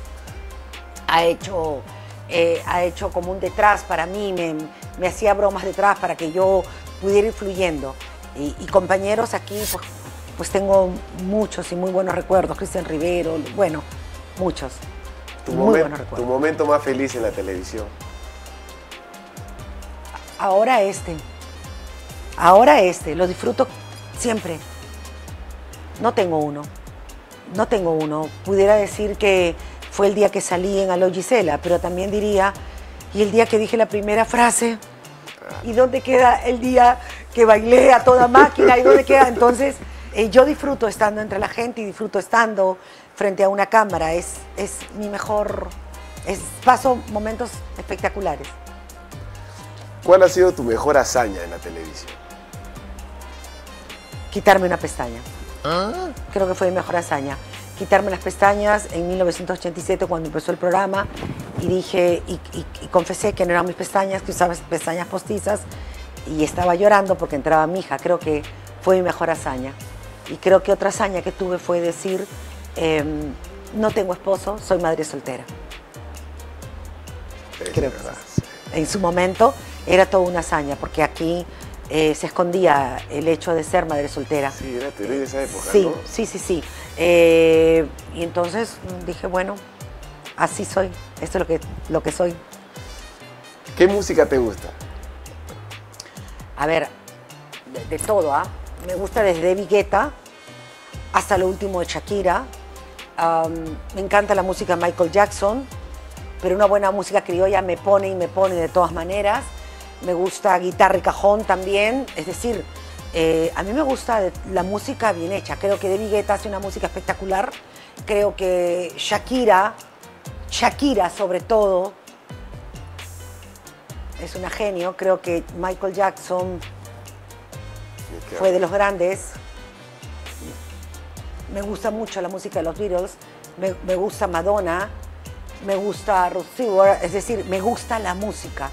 ha hecho, eh, ha hecho como un detrás para mí, me, me hacía bromas detrás para que yo pudiera ir fluyendo. Y, y compañeros aquí, pues, pues tengo muchos y muy buenos recuerdos. Cristian Rivero, bueno, muchos. Tu, momen, tu momento más feliz en la televisión. Ahora este. Ahora este. Lo disfruto siempre. No tengo uno. No tengo uno. Pudiera decir que fue el día que salí en Aló Gisela, pero también diría, y el día que dije la primera frase, ¿y dónde queda el día que bailé a toda máquina? ¿Y dónde queda? Entonces, eh, yo disfruto estando entre la gente y disfruto estando frente a una cámara, es, es mi mejor, es, paso momentos espectaculares. ¿Cuál ha sido tu mejor hazaña en la televisión? Quitarme una pestaña. ¿Ah? Creo que fue mi mejor hazaña. Quitarme las pestañas en mil novecientos ochenta y siete cuando empezó el programa y dije, y, y, y confesé que no eran mis pestañas, que usaba pestañas postizas y estaba llorando porque entraba mi hija. Creo que fue mi mejor hazaña. Y creo que otra hazaña que tuve fue decir, Eh, no tengo esposo, soy madre soltera. Creo que en su momento era toda una hazaña, porque aquí eh, se escondía el hecho de ser madre soltera. Sí, era terrible eh, esa época, sí, ¿no? Sí, sí, sí. Eh, y entonces dije, bueno, así soy, esto es lo que, lo que soy. ¿Qué música te gusta? A ver, de, de todo, ¿ah? ¿eh? Me gusta desde Devigueta hasta lo último de Shakira. Um, me encanta la música de Michael Jackson, pero una buena música criolla me pone y me pone de todas maneras. Me gusta guitarra y cajón también, es decir, eh, a mí me gusta la música bien hecha. Creo que Devigueta hace una música espectacular, creo que Shakira, Shakira sobre todo, es una genio, creo que Michael Jackson fue de los grandes. Me gusta mucho la música de los Beatles, me, me gusta Madonna, me gusta Rocío, es decir, me gusta la música,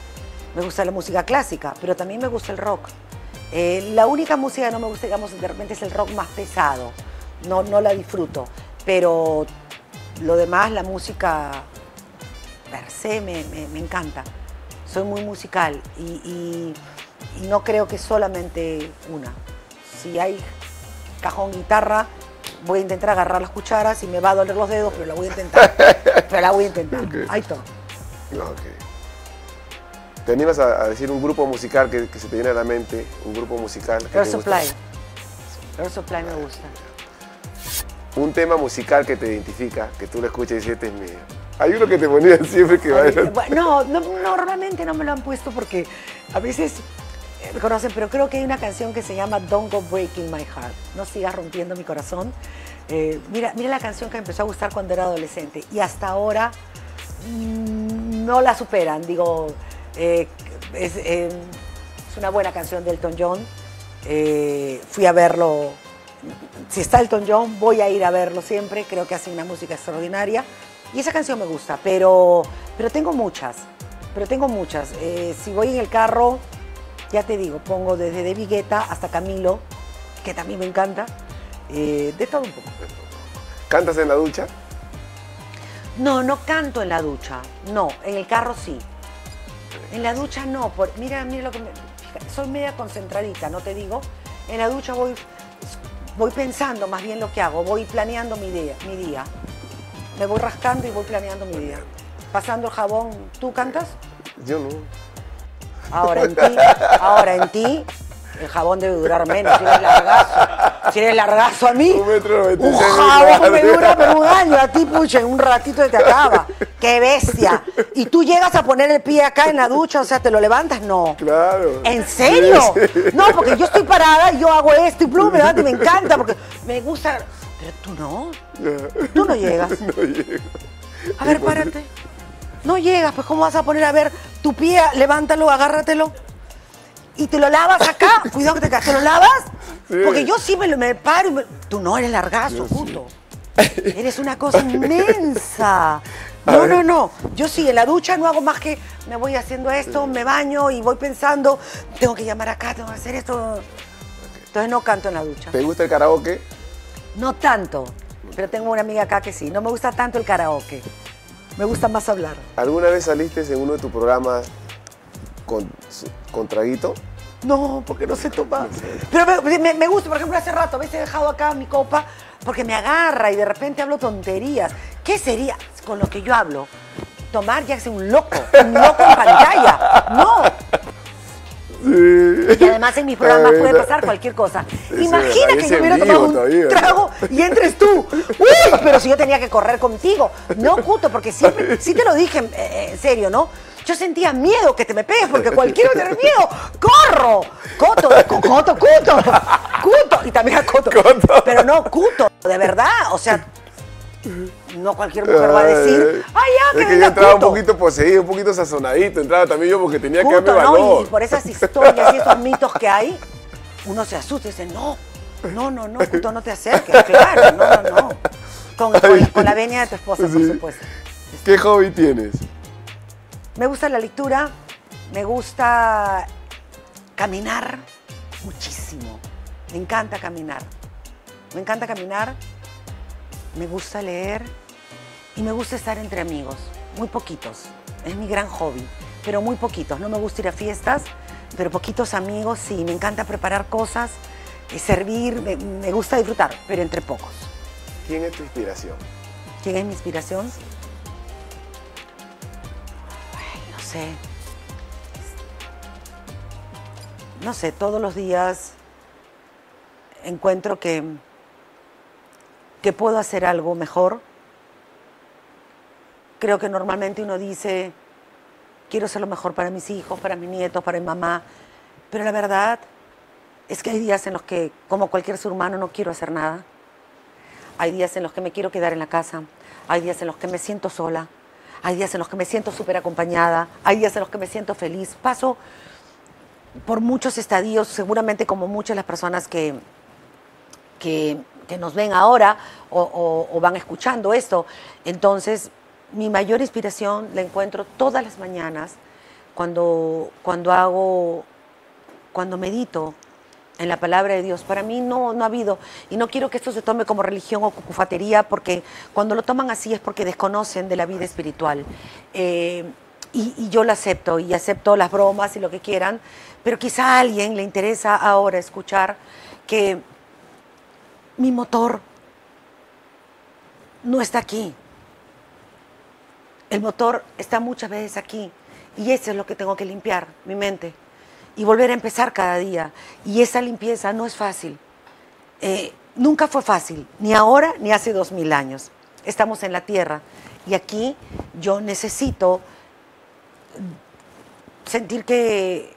me gusta la música clásica, pero también me gusta el rock. Eh, la única música que no me gusta, digamos, de repente es el rock más pesado, no, no la disfruto, pero lo demás, la música per se me, me, me encanta, soy muy musical y, y, y no creo que solamente una. Si hay cajón, guitarra, voy a intentar agarrar las cucharas y me va a doler los dedos, pero la voy a intentar. pero la voy a intentar. Okay. Ahí todo. Okay. ¿Te animas a, a decir un grupo musical que, que se te viene a la mente? Un grupo musical que Earth Supply. Earth Supply me gusta. Un tema musical que te identifica, que tú lo escuchas y dices, este es mío. Hay uno que te ponían siempre que va a ir. No, no, normalmente no me lo han puesto porque a veces me conocen, pero creo que hay una canción que se llama Don't Go Breaking My Heart, no sigas rompiendo mi corazón. Eh, mira, mira la canción que me empezó a gustar cuando era adolescente y hasta ahora mmm, no la superan. Digo, eh, es, eh, es una buena canción de Elton John. Eh, fui a verlo, si está Elton John voy a ir a verlo siempre, creo que hace una música extraordinaria y esa canción me gusta, pero, pero tengo muchas, pero tengo muchas. Eh, si voy en el carro, ya te digo, pongo desde Devigueta hasta Camilo, que también me encanta, eh, de todo un poco. ¿Cantas en la ducha? No, no canto en la ducha, no, en el carro sí. En la ducha no, por, mira, mira lo que me, soy media concentradita, no te digo, en la ducha voy, voy pensando más bien lo que hago, voy planeando mi día, mi día, me voy rascando y voy planeando mi día, pasando el jabón. ¿Tú cantas? Yo no. Ahora en ti, ahora en ti, el jabón debe durar menos, si eres largazo, si eres largazo a mí, un, metro un jabón me dura pero un año, a ti pucha, en un ratito te acaba, qué bestia, y tú llegas a poner el pie acá en la ducha, o sea, te lo levantas, no, claro, ¿en serio? Sí, sí. No, porque yo estoy parada, yo hago esto y plum, me levanto y me encanta, porque me gusta, pero tú no, no. tú no llegas, no llego. A ver, párate. No llegas, pues ¿cómo vas a poner? A ver, tu pie, levántalo, agárratelo y te lo lavas acá. Cuidado que te caes, ¿te lo lavas? Sí. Porque yo sí me, lo, me paro y me... Tú no eres largazo, puto. Sí. Eres una cosa inmensa. No, no, no. Yo sí, en la ducha no hago más que me voy haciendo esto, me baño y voy pensando, tengo que llamar acá, tengo que hacer esto. Entonces no canto en la ducha. ¿Te gusta el karaoke? No tanto, pero tengo una amiga acá que sí. No me gusta tanto el karaoke. Me gusta más hablar. ¿Alguna vez saliste en uno de tus programas con, con traguito? No, porque no sé tomar. Pero me, me, me gusta, por ejemplo, hace rato, a veces he dejado acá mi copa porque me agarra y de repente hablo tonterías. ¿Qué sería con lo que yo hablo? Tomar ya es un loco, un loco en pantalla. No. Sí. Y además en mis programas puede pasar cualquier cosa. Sí, imagina que yo hubiera tomado un todavía, trago y entres tú. ¡Uy! Pero si yo tenía que correr contigo. No, Cuto, porque siempre, sí te lo dije eh, en serio, ¿no? Yo sentía miedo que te me pegues porque cualquiera tener miedo. ¡Corro! Coto, co Coto, Cuto. Cuto. Y también a Coto. Coto. Pero no, Cuto, de verdad. O sea, no cualquier mujer va a decir, ay, ya, que es que yo entraba Cuto. Un poquito poseído, un poquito sazonadito, entraba también yo porque tenía Cuto, que darme valor. ¿No? Y por esas historias y esos mitos que hay, uno se asusta y dice, no, no, no, no, Cuto, no te acerques, claro, no, no, no. Con, con, la, con la venia de tu esposa, sí. Por supuesto. ¿Qué hobby tienes? Me gusta la lectura, me gusta caminar muchísimo, me encanta caminar, me encanta caminar. Me gusta leer y me gusta estar entre amigos, muy poquitos. Es mi gran hobby, pero muy poquitos. No me gusta ir a fiestas, pero poquitos amigos sí. Me encanta preparar cosas, servir, me, me gusta disfrutar, pero entre pocos. ¿Quién es tu inspiración? ¿Quién es mi inspiración? Ay, no sé. No sé, todos los días encuentro que... que puedo hacer algo mejor. Creo que normalmente uno dice, quiero ser lo mejor para mis hijos, para mis nietos, para mi mamá, pero la verdad es que hay días en los que, como cualquier ser humano, no quiero hacer nada. Hay días en los que me quiero quedar en la casa, hay días en los que me siento sola, hay días en los que me siento súper acompañada, hay días en los que me siento feliz. Paso por muchos estadios, seguramente como muchas de las personas que... que que nos ven ahora o, o, o van escuchando esto. Entonces, mi mayor inspiración la encuentro todas las mañanas cuando, cuando hago, cuando medito en la palabra de Dios. Para mí no, no ha habido, y no quiero que esto se tome como religión o cucufatería, porque cuando lo toman así es porque desconocen de la vida espiritual. Eh, y, y yo lo acepto, y acepto las bromas y lo que quieran, pero quizá a alguien le interesa ahora escuchar que mi motor no está aquí. El motor está muchas veces aquí, y eso es lo que tengo que limpiar, mi mente. Y volver a empezar cada día. Y esa limpieza no es fácil. Eh, nunca fue fácil, ni ahora ni hace dos mil años. Estamos en la tierra. Y aquí yo necesito sentir que,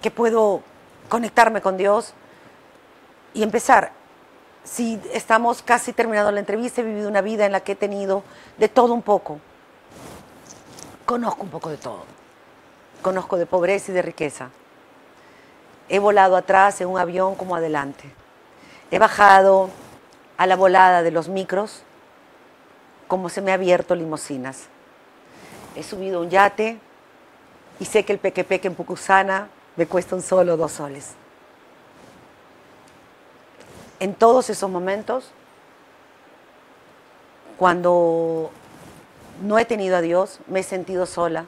que puedo conectarme con Dios y empezar. Si estamos casi terminando la entrevista, he vivido una vida en la que he tenido de todo un poco. Conozco un poco de todo. Conozco de pobreza y de riqueza. He volado atrás en un avión como adelante. He bajado a la volada de los micros como se me ha abierto limusinas. He subido un yate y sé que el pequepeque en Pucusana me cuesta un sol o dos soles. En todos esos momentos, cuando no he tenido a Dios, me he sentido sola,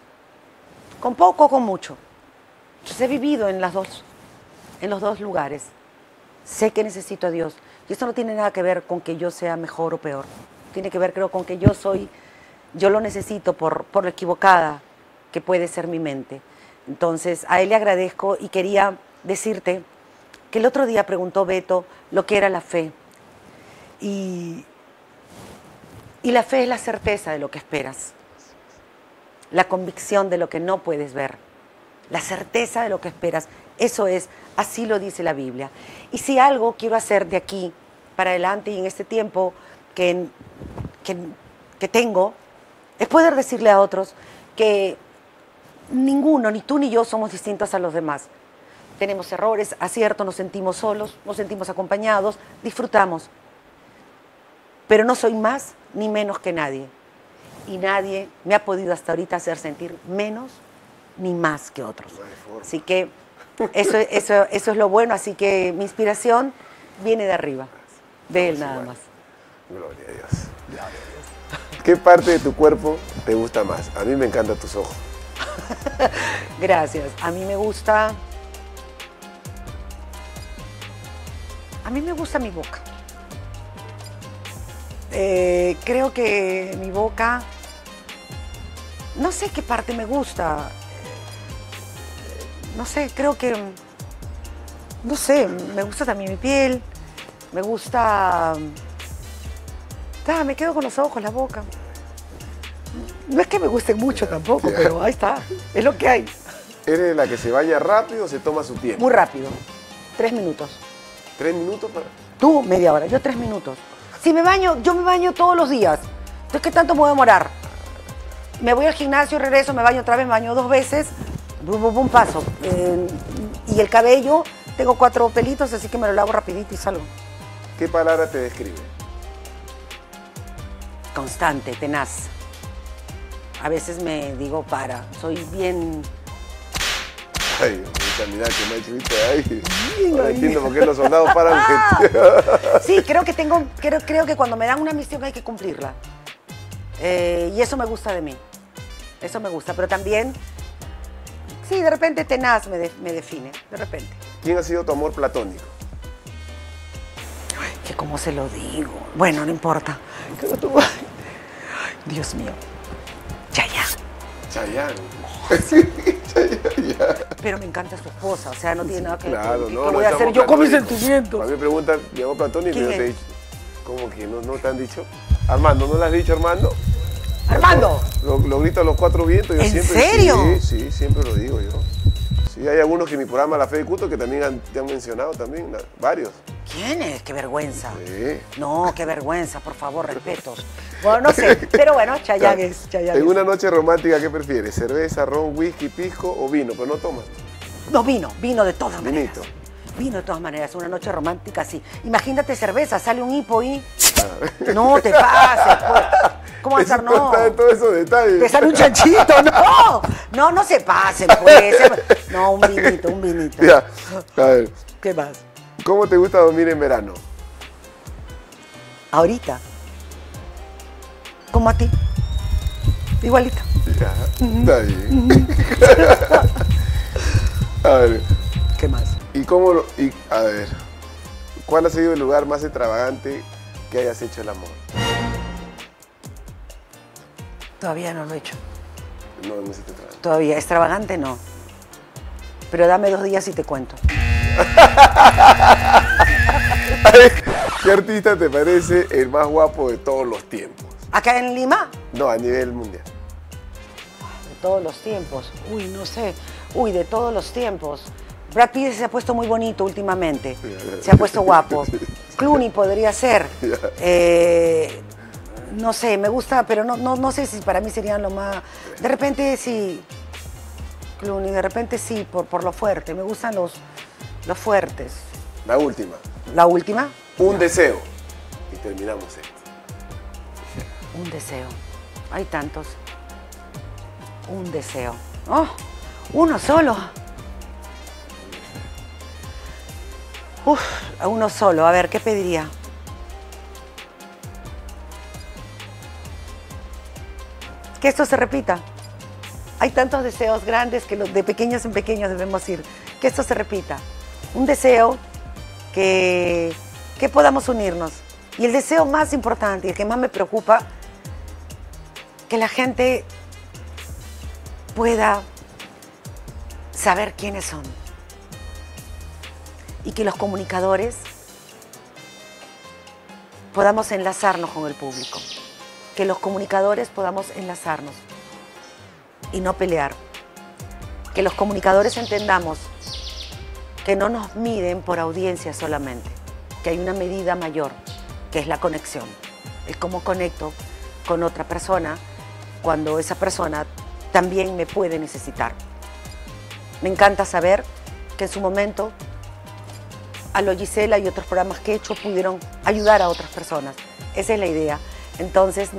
con poco o con mucho. Entonces he vivido en las dos. En los dos lugares. Sé que necesito a Dios. Y esto no tiene nada que ver con que yo sea mejor o peor. Tiene que ver, creo, con que yo soy, yo lo necesito por, por lo equivocada que puede ser mi mente. Entonces, a él le agradezco, y quería decirte que el otro día preguntó Beto lo que era la fe. Y, y la fe es la certeza de lo que esperas. La convicción de lo que no puedes ver. La certeza de lo que esperas. Eso es, así lo dice la Biblia. Y si algo quiero hacer de aquí para adelante y en este tiempo que, que, que tengo, es poder decirle a otros que ninguno, ni tú ni yo, somos distintos a los demás. Tenemos errores, aciertos, nos sentimos solos, nos sentimos acompañados, disfrutamos. Pero no soy más ni menos que nadie. Y nadie me ha podido hasta ahorita hacer sentir menos ni más que otros. Así que Eso, eso, eso es lo bueno, así que mi inspiración viene de arriba, de él nada más. Gloria a Dios. Gloria a Dios. ¿Qué parte de tu cuerpo te gusta más? A mí me encantan tus ojos. Gracias. A mí me gusta... A mí me gusta mi boca. Eh, creo que mi boca... No sé qué parte me gusta. No sé, creo que, no sé, me gusta también mi piel, me gusta, ah, me quedo con los ojos, la boca. No es que me guste mucho tampoco, pero ahí está, es lo que hay. ¿Eres la que se vaya rápido o se toma su tiempo? Muy rápido, tres minutos. ¿Tres minutos? Para... Tú media hora, yo tres minutos. Si me baño, yo me baño todos los días, entonces ¿qué tanto me voy a demorar? Me voy al gimnasio, regreso, me baño otra vez, me baño dos veces. Un paso. Eh, y el cabello, tengo cuatro pelitos, así que me lo lavo rapidito y salgo. ¿Qué palabra te describe? Constante, tenaz. A veces me digo para. Soy bien... Ay, mirá que me escribiste ahí. Bien, no entiendo por qué los soldados paran. Sí, creo que tengo... Creo, creo que cuando me dan una misión hay que cumplirla. Eh, y eso me gusta de mí. Eso me gusta, pero también... Sí, de repente tenaz me, de, me define, de repente. ¿Quién ha sido tu amor platónico? Ay, que cómo se lo digo. Bueno, no importa. Dios mío. Chayanne. Chayanne. Sí, Chayanne. Pero me encanta su esposa, o sea, no tiene nada que ver. Claro, ¿qué, no, ¿qué no voy a hacer yo con mis sentimientos? A mí me preguntan, mi amor platónico, y yo te he dicho, ¿cómo que no, no te han dicho? Armando, ¿no lo has dicho, Armando? Armando. Lo, lo grito a los cuatro vientos. Yo ¿En siempre, serio? Sí, sí, siempre lo digo yo. Sí, hay algunos que en mi programa La Fe de Cuto que también han, te han mencionado también, la, varios. ¿Quiénes? ¡Qué vergüenza! Sí. No, qué vergüenza, por favor, respetos. Bueno, no sé, pero bueno, chayagues, chayagues. En una noche romántica, ¿qué prefieres? ¿Cerveza, ron, whisky, pisco o vino? Pero no tomas. No, vino, vino de todas Vinito. maneras. Vino de todas maneras, una noche romántica, sí. Imagínate cerveza, sale un hipo y... Ah. No te pases, pues. ¿Cómo hacer? No. Está en todos esos detalles. Te sale un chanchito, no. No, no se pasen, pues. No, un vinito, un vinito. Ya, a ver. ¿Qué más? ¿Cómo te gusta dormir en verano? Ahorita. Como a ti. Igualita. Ya, está bien. A ver. ¿Qué más? ¿Y cómo lo, y, a ver, cuál ha sido el lugar más extravagante que hayas hecho el amor? Todavía no lo he hecho. No, no se te trae. Todavía, extravagante no. Pero dame dos días y te cuento. ¿Qué artista te parece el más guapo de todos los tiempos? ¿Acá en Lima? No, a nivel mundial. De todos los tiempos. Uy, no sé. Uy, de todos los tiempos. Brad Pitt se ha puesto muy bonito últimamente. Yeah. Se ha puesto guapo. Clooney podría ser. Yeah. Eh, no sé, me gusta, pero no, no, no sé si para mí serían lo más... De repente sí, Clooney, de repente sí, por, por lo fuerte. Me gustan los, los fuertes. La última. ¿La última? Un no. deseo. Y terminamos esto. Un deseo. Hay tantos. Un deseo. ¡Oh! Uno solo. Uf, a uno solo. A ver, ¿qué pediría? Que esto se repita. Hay tantos deseos grandes que de pequeños en pequeños debemos ir. Que esto se repita. Un deseo que, que podamos unirnos. Y el deseo más importante, el que más me preocupa, que la gente pueda saber quiénes son. Y que los comunicadores podamos enlazarnos con el público. Que los comunicadores podamos enlazarnos y no pelear. Que los comunicadores entendamos que no nos miden por audiencia solamente, que hay una medida mayor, que es la conexión. Es cómo conecto con otra persona cuando esa persona también me puede necesitar. Me encanta saber que en su momento Aló Gisela y otros programas que he hecho pudieron ayudar a otras personas. Esa es la idea. Entonces,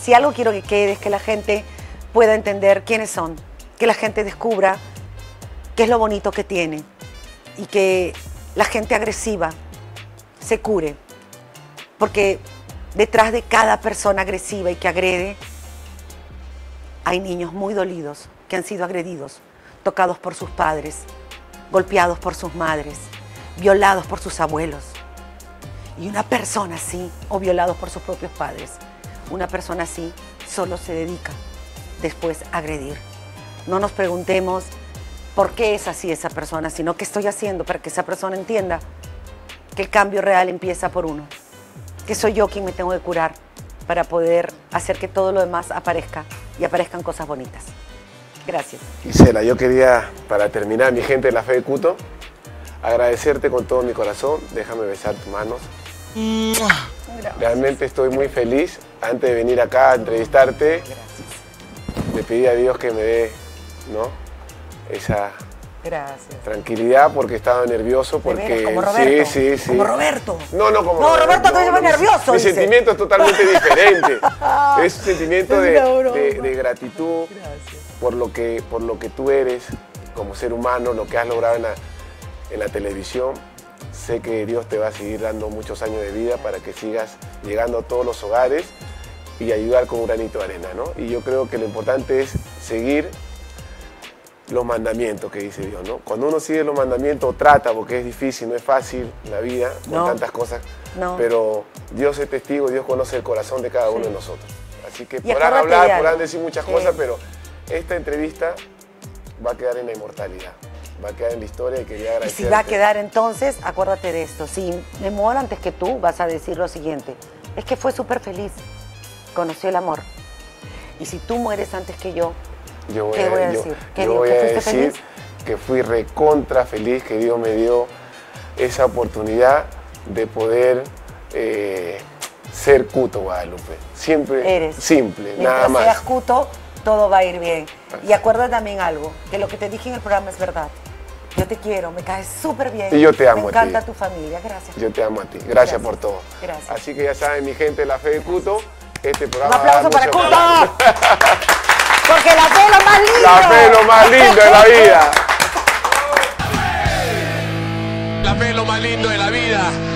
si algo quiero que quede es que la gente pueda entender quiénes son, que la gente descubra qué es lo bonito que tiene y que la gente agresiva se cure. Porque detrás de cada persona agresiva y que agrede, hay niños muy dolidos que han sido agredidos, tocados por sus padres, golpeados por sus madres, violados por sus abuelos. Y una persona así, o violados por sus propios padres, una persona así solo se dedica después a agredir. No nos preguntemos por qué es así esa persona, sino qué estoy haciendo para que esa persona entienda que el cambio real empieza por uno, que soy yo quien me tengo que curar para poder hacer que todo lo demás aparezca y aparezcan cosas bonitas. Gracias. Gisela, yo quería, para terminar, mi gente de La Fe de Cuto, agradecerte con todo mi corazón. Déjame besar tus manos. Gracias. Realmente estoy muy feliz. Antes de venir acá a entrevistarte, gracias, le pedí a Dios que me dé, ¿no?, esa, gracias, tranquilidad, porque estaba nervioso. Porque... ¿De veras? Como Roberto. Sí, sí, sí. Como Roberto. No, no, como no, Roberto. No, Roberto, no, nervioso. Mi dice. sentimiento es totalmente diferente. Es un sentimiento de, de, de gratitud, gracias, por lo que, por lo que tú eres como ser humano, lo que has logrado en la... en la televisión. Sé que Dios te va a seguir dando muchos años de vida para que sigas llegando a todos los hogares y ayudar con un granito de arena, ¿no? Y yo creo que lo importante es seguir los mandamientos que dice Dios, ¿no? Cuando uno sigue los mandamientos, trata, porque es difícil, no es fácil la vida, con no, tantas cosas, no, pero Dios es testigo, Dios conoce el corazón de cada uno, sí, de nosotros. Así que podrán hablar, ya, podrán decir muchas sí. cosas, pero esta entrevista va a quedar en la inmortalidad. Va a quedar en la historia y quería agradecerte. Y si va a quedar, entonces, acuérdate de esto. Si me muero antes que tú, vas a decir lo siguiente. Es que fue súper feliz. Conoció el amor. Y si tú mueres antes que yo, yo voy ¿qué a, voy a decir? Yo, ¿Qué yo digo? voy ¿Que a decir feliz? que fui recontra feliz, que Dios me dio esa oportunidad de poder eh, ser Cuto Guadalupe. Siempre Eres. simple, Mientras nada más. Seas Cuto, todo va a ir bien. Y acuérdate también algo, que lo que te dije en el programa es verdad. Yo te quiero, me caes súper bien. Y yo te amo a ti. Me encanta tu familia, gracias. Yo te amo a ti, gracias, gracias por todo. Gracias. Así que ya saben, mi gente de La Fe de Cuto, este programa. Un aplauso para Cuto. Porque la fe es lo más lindo. La fe es lo más lindo de la vida. La fe es lo más lindo de la vida.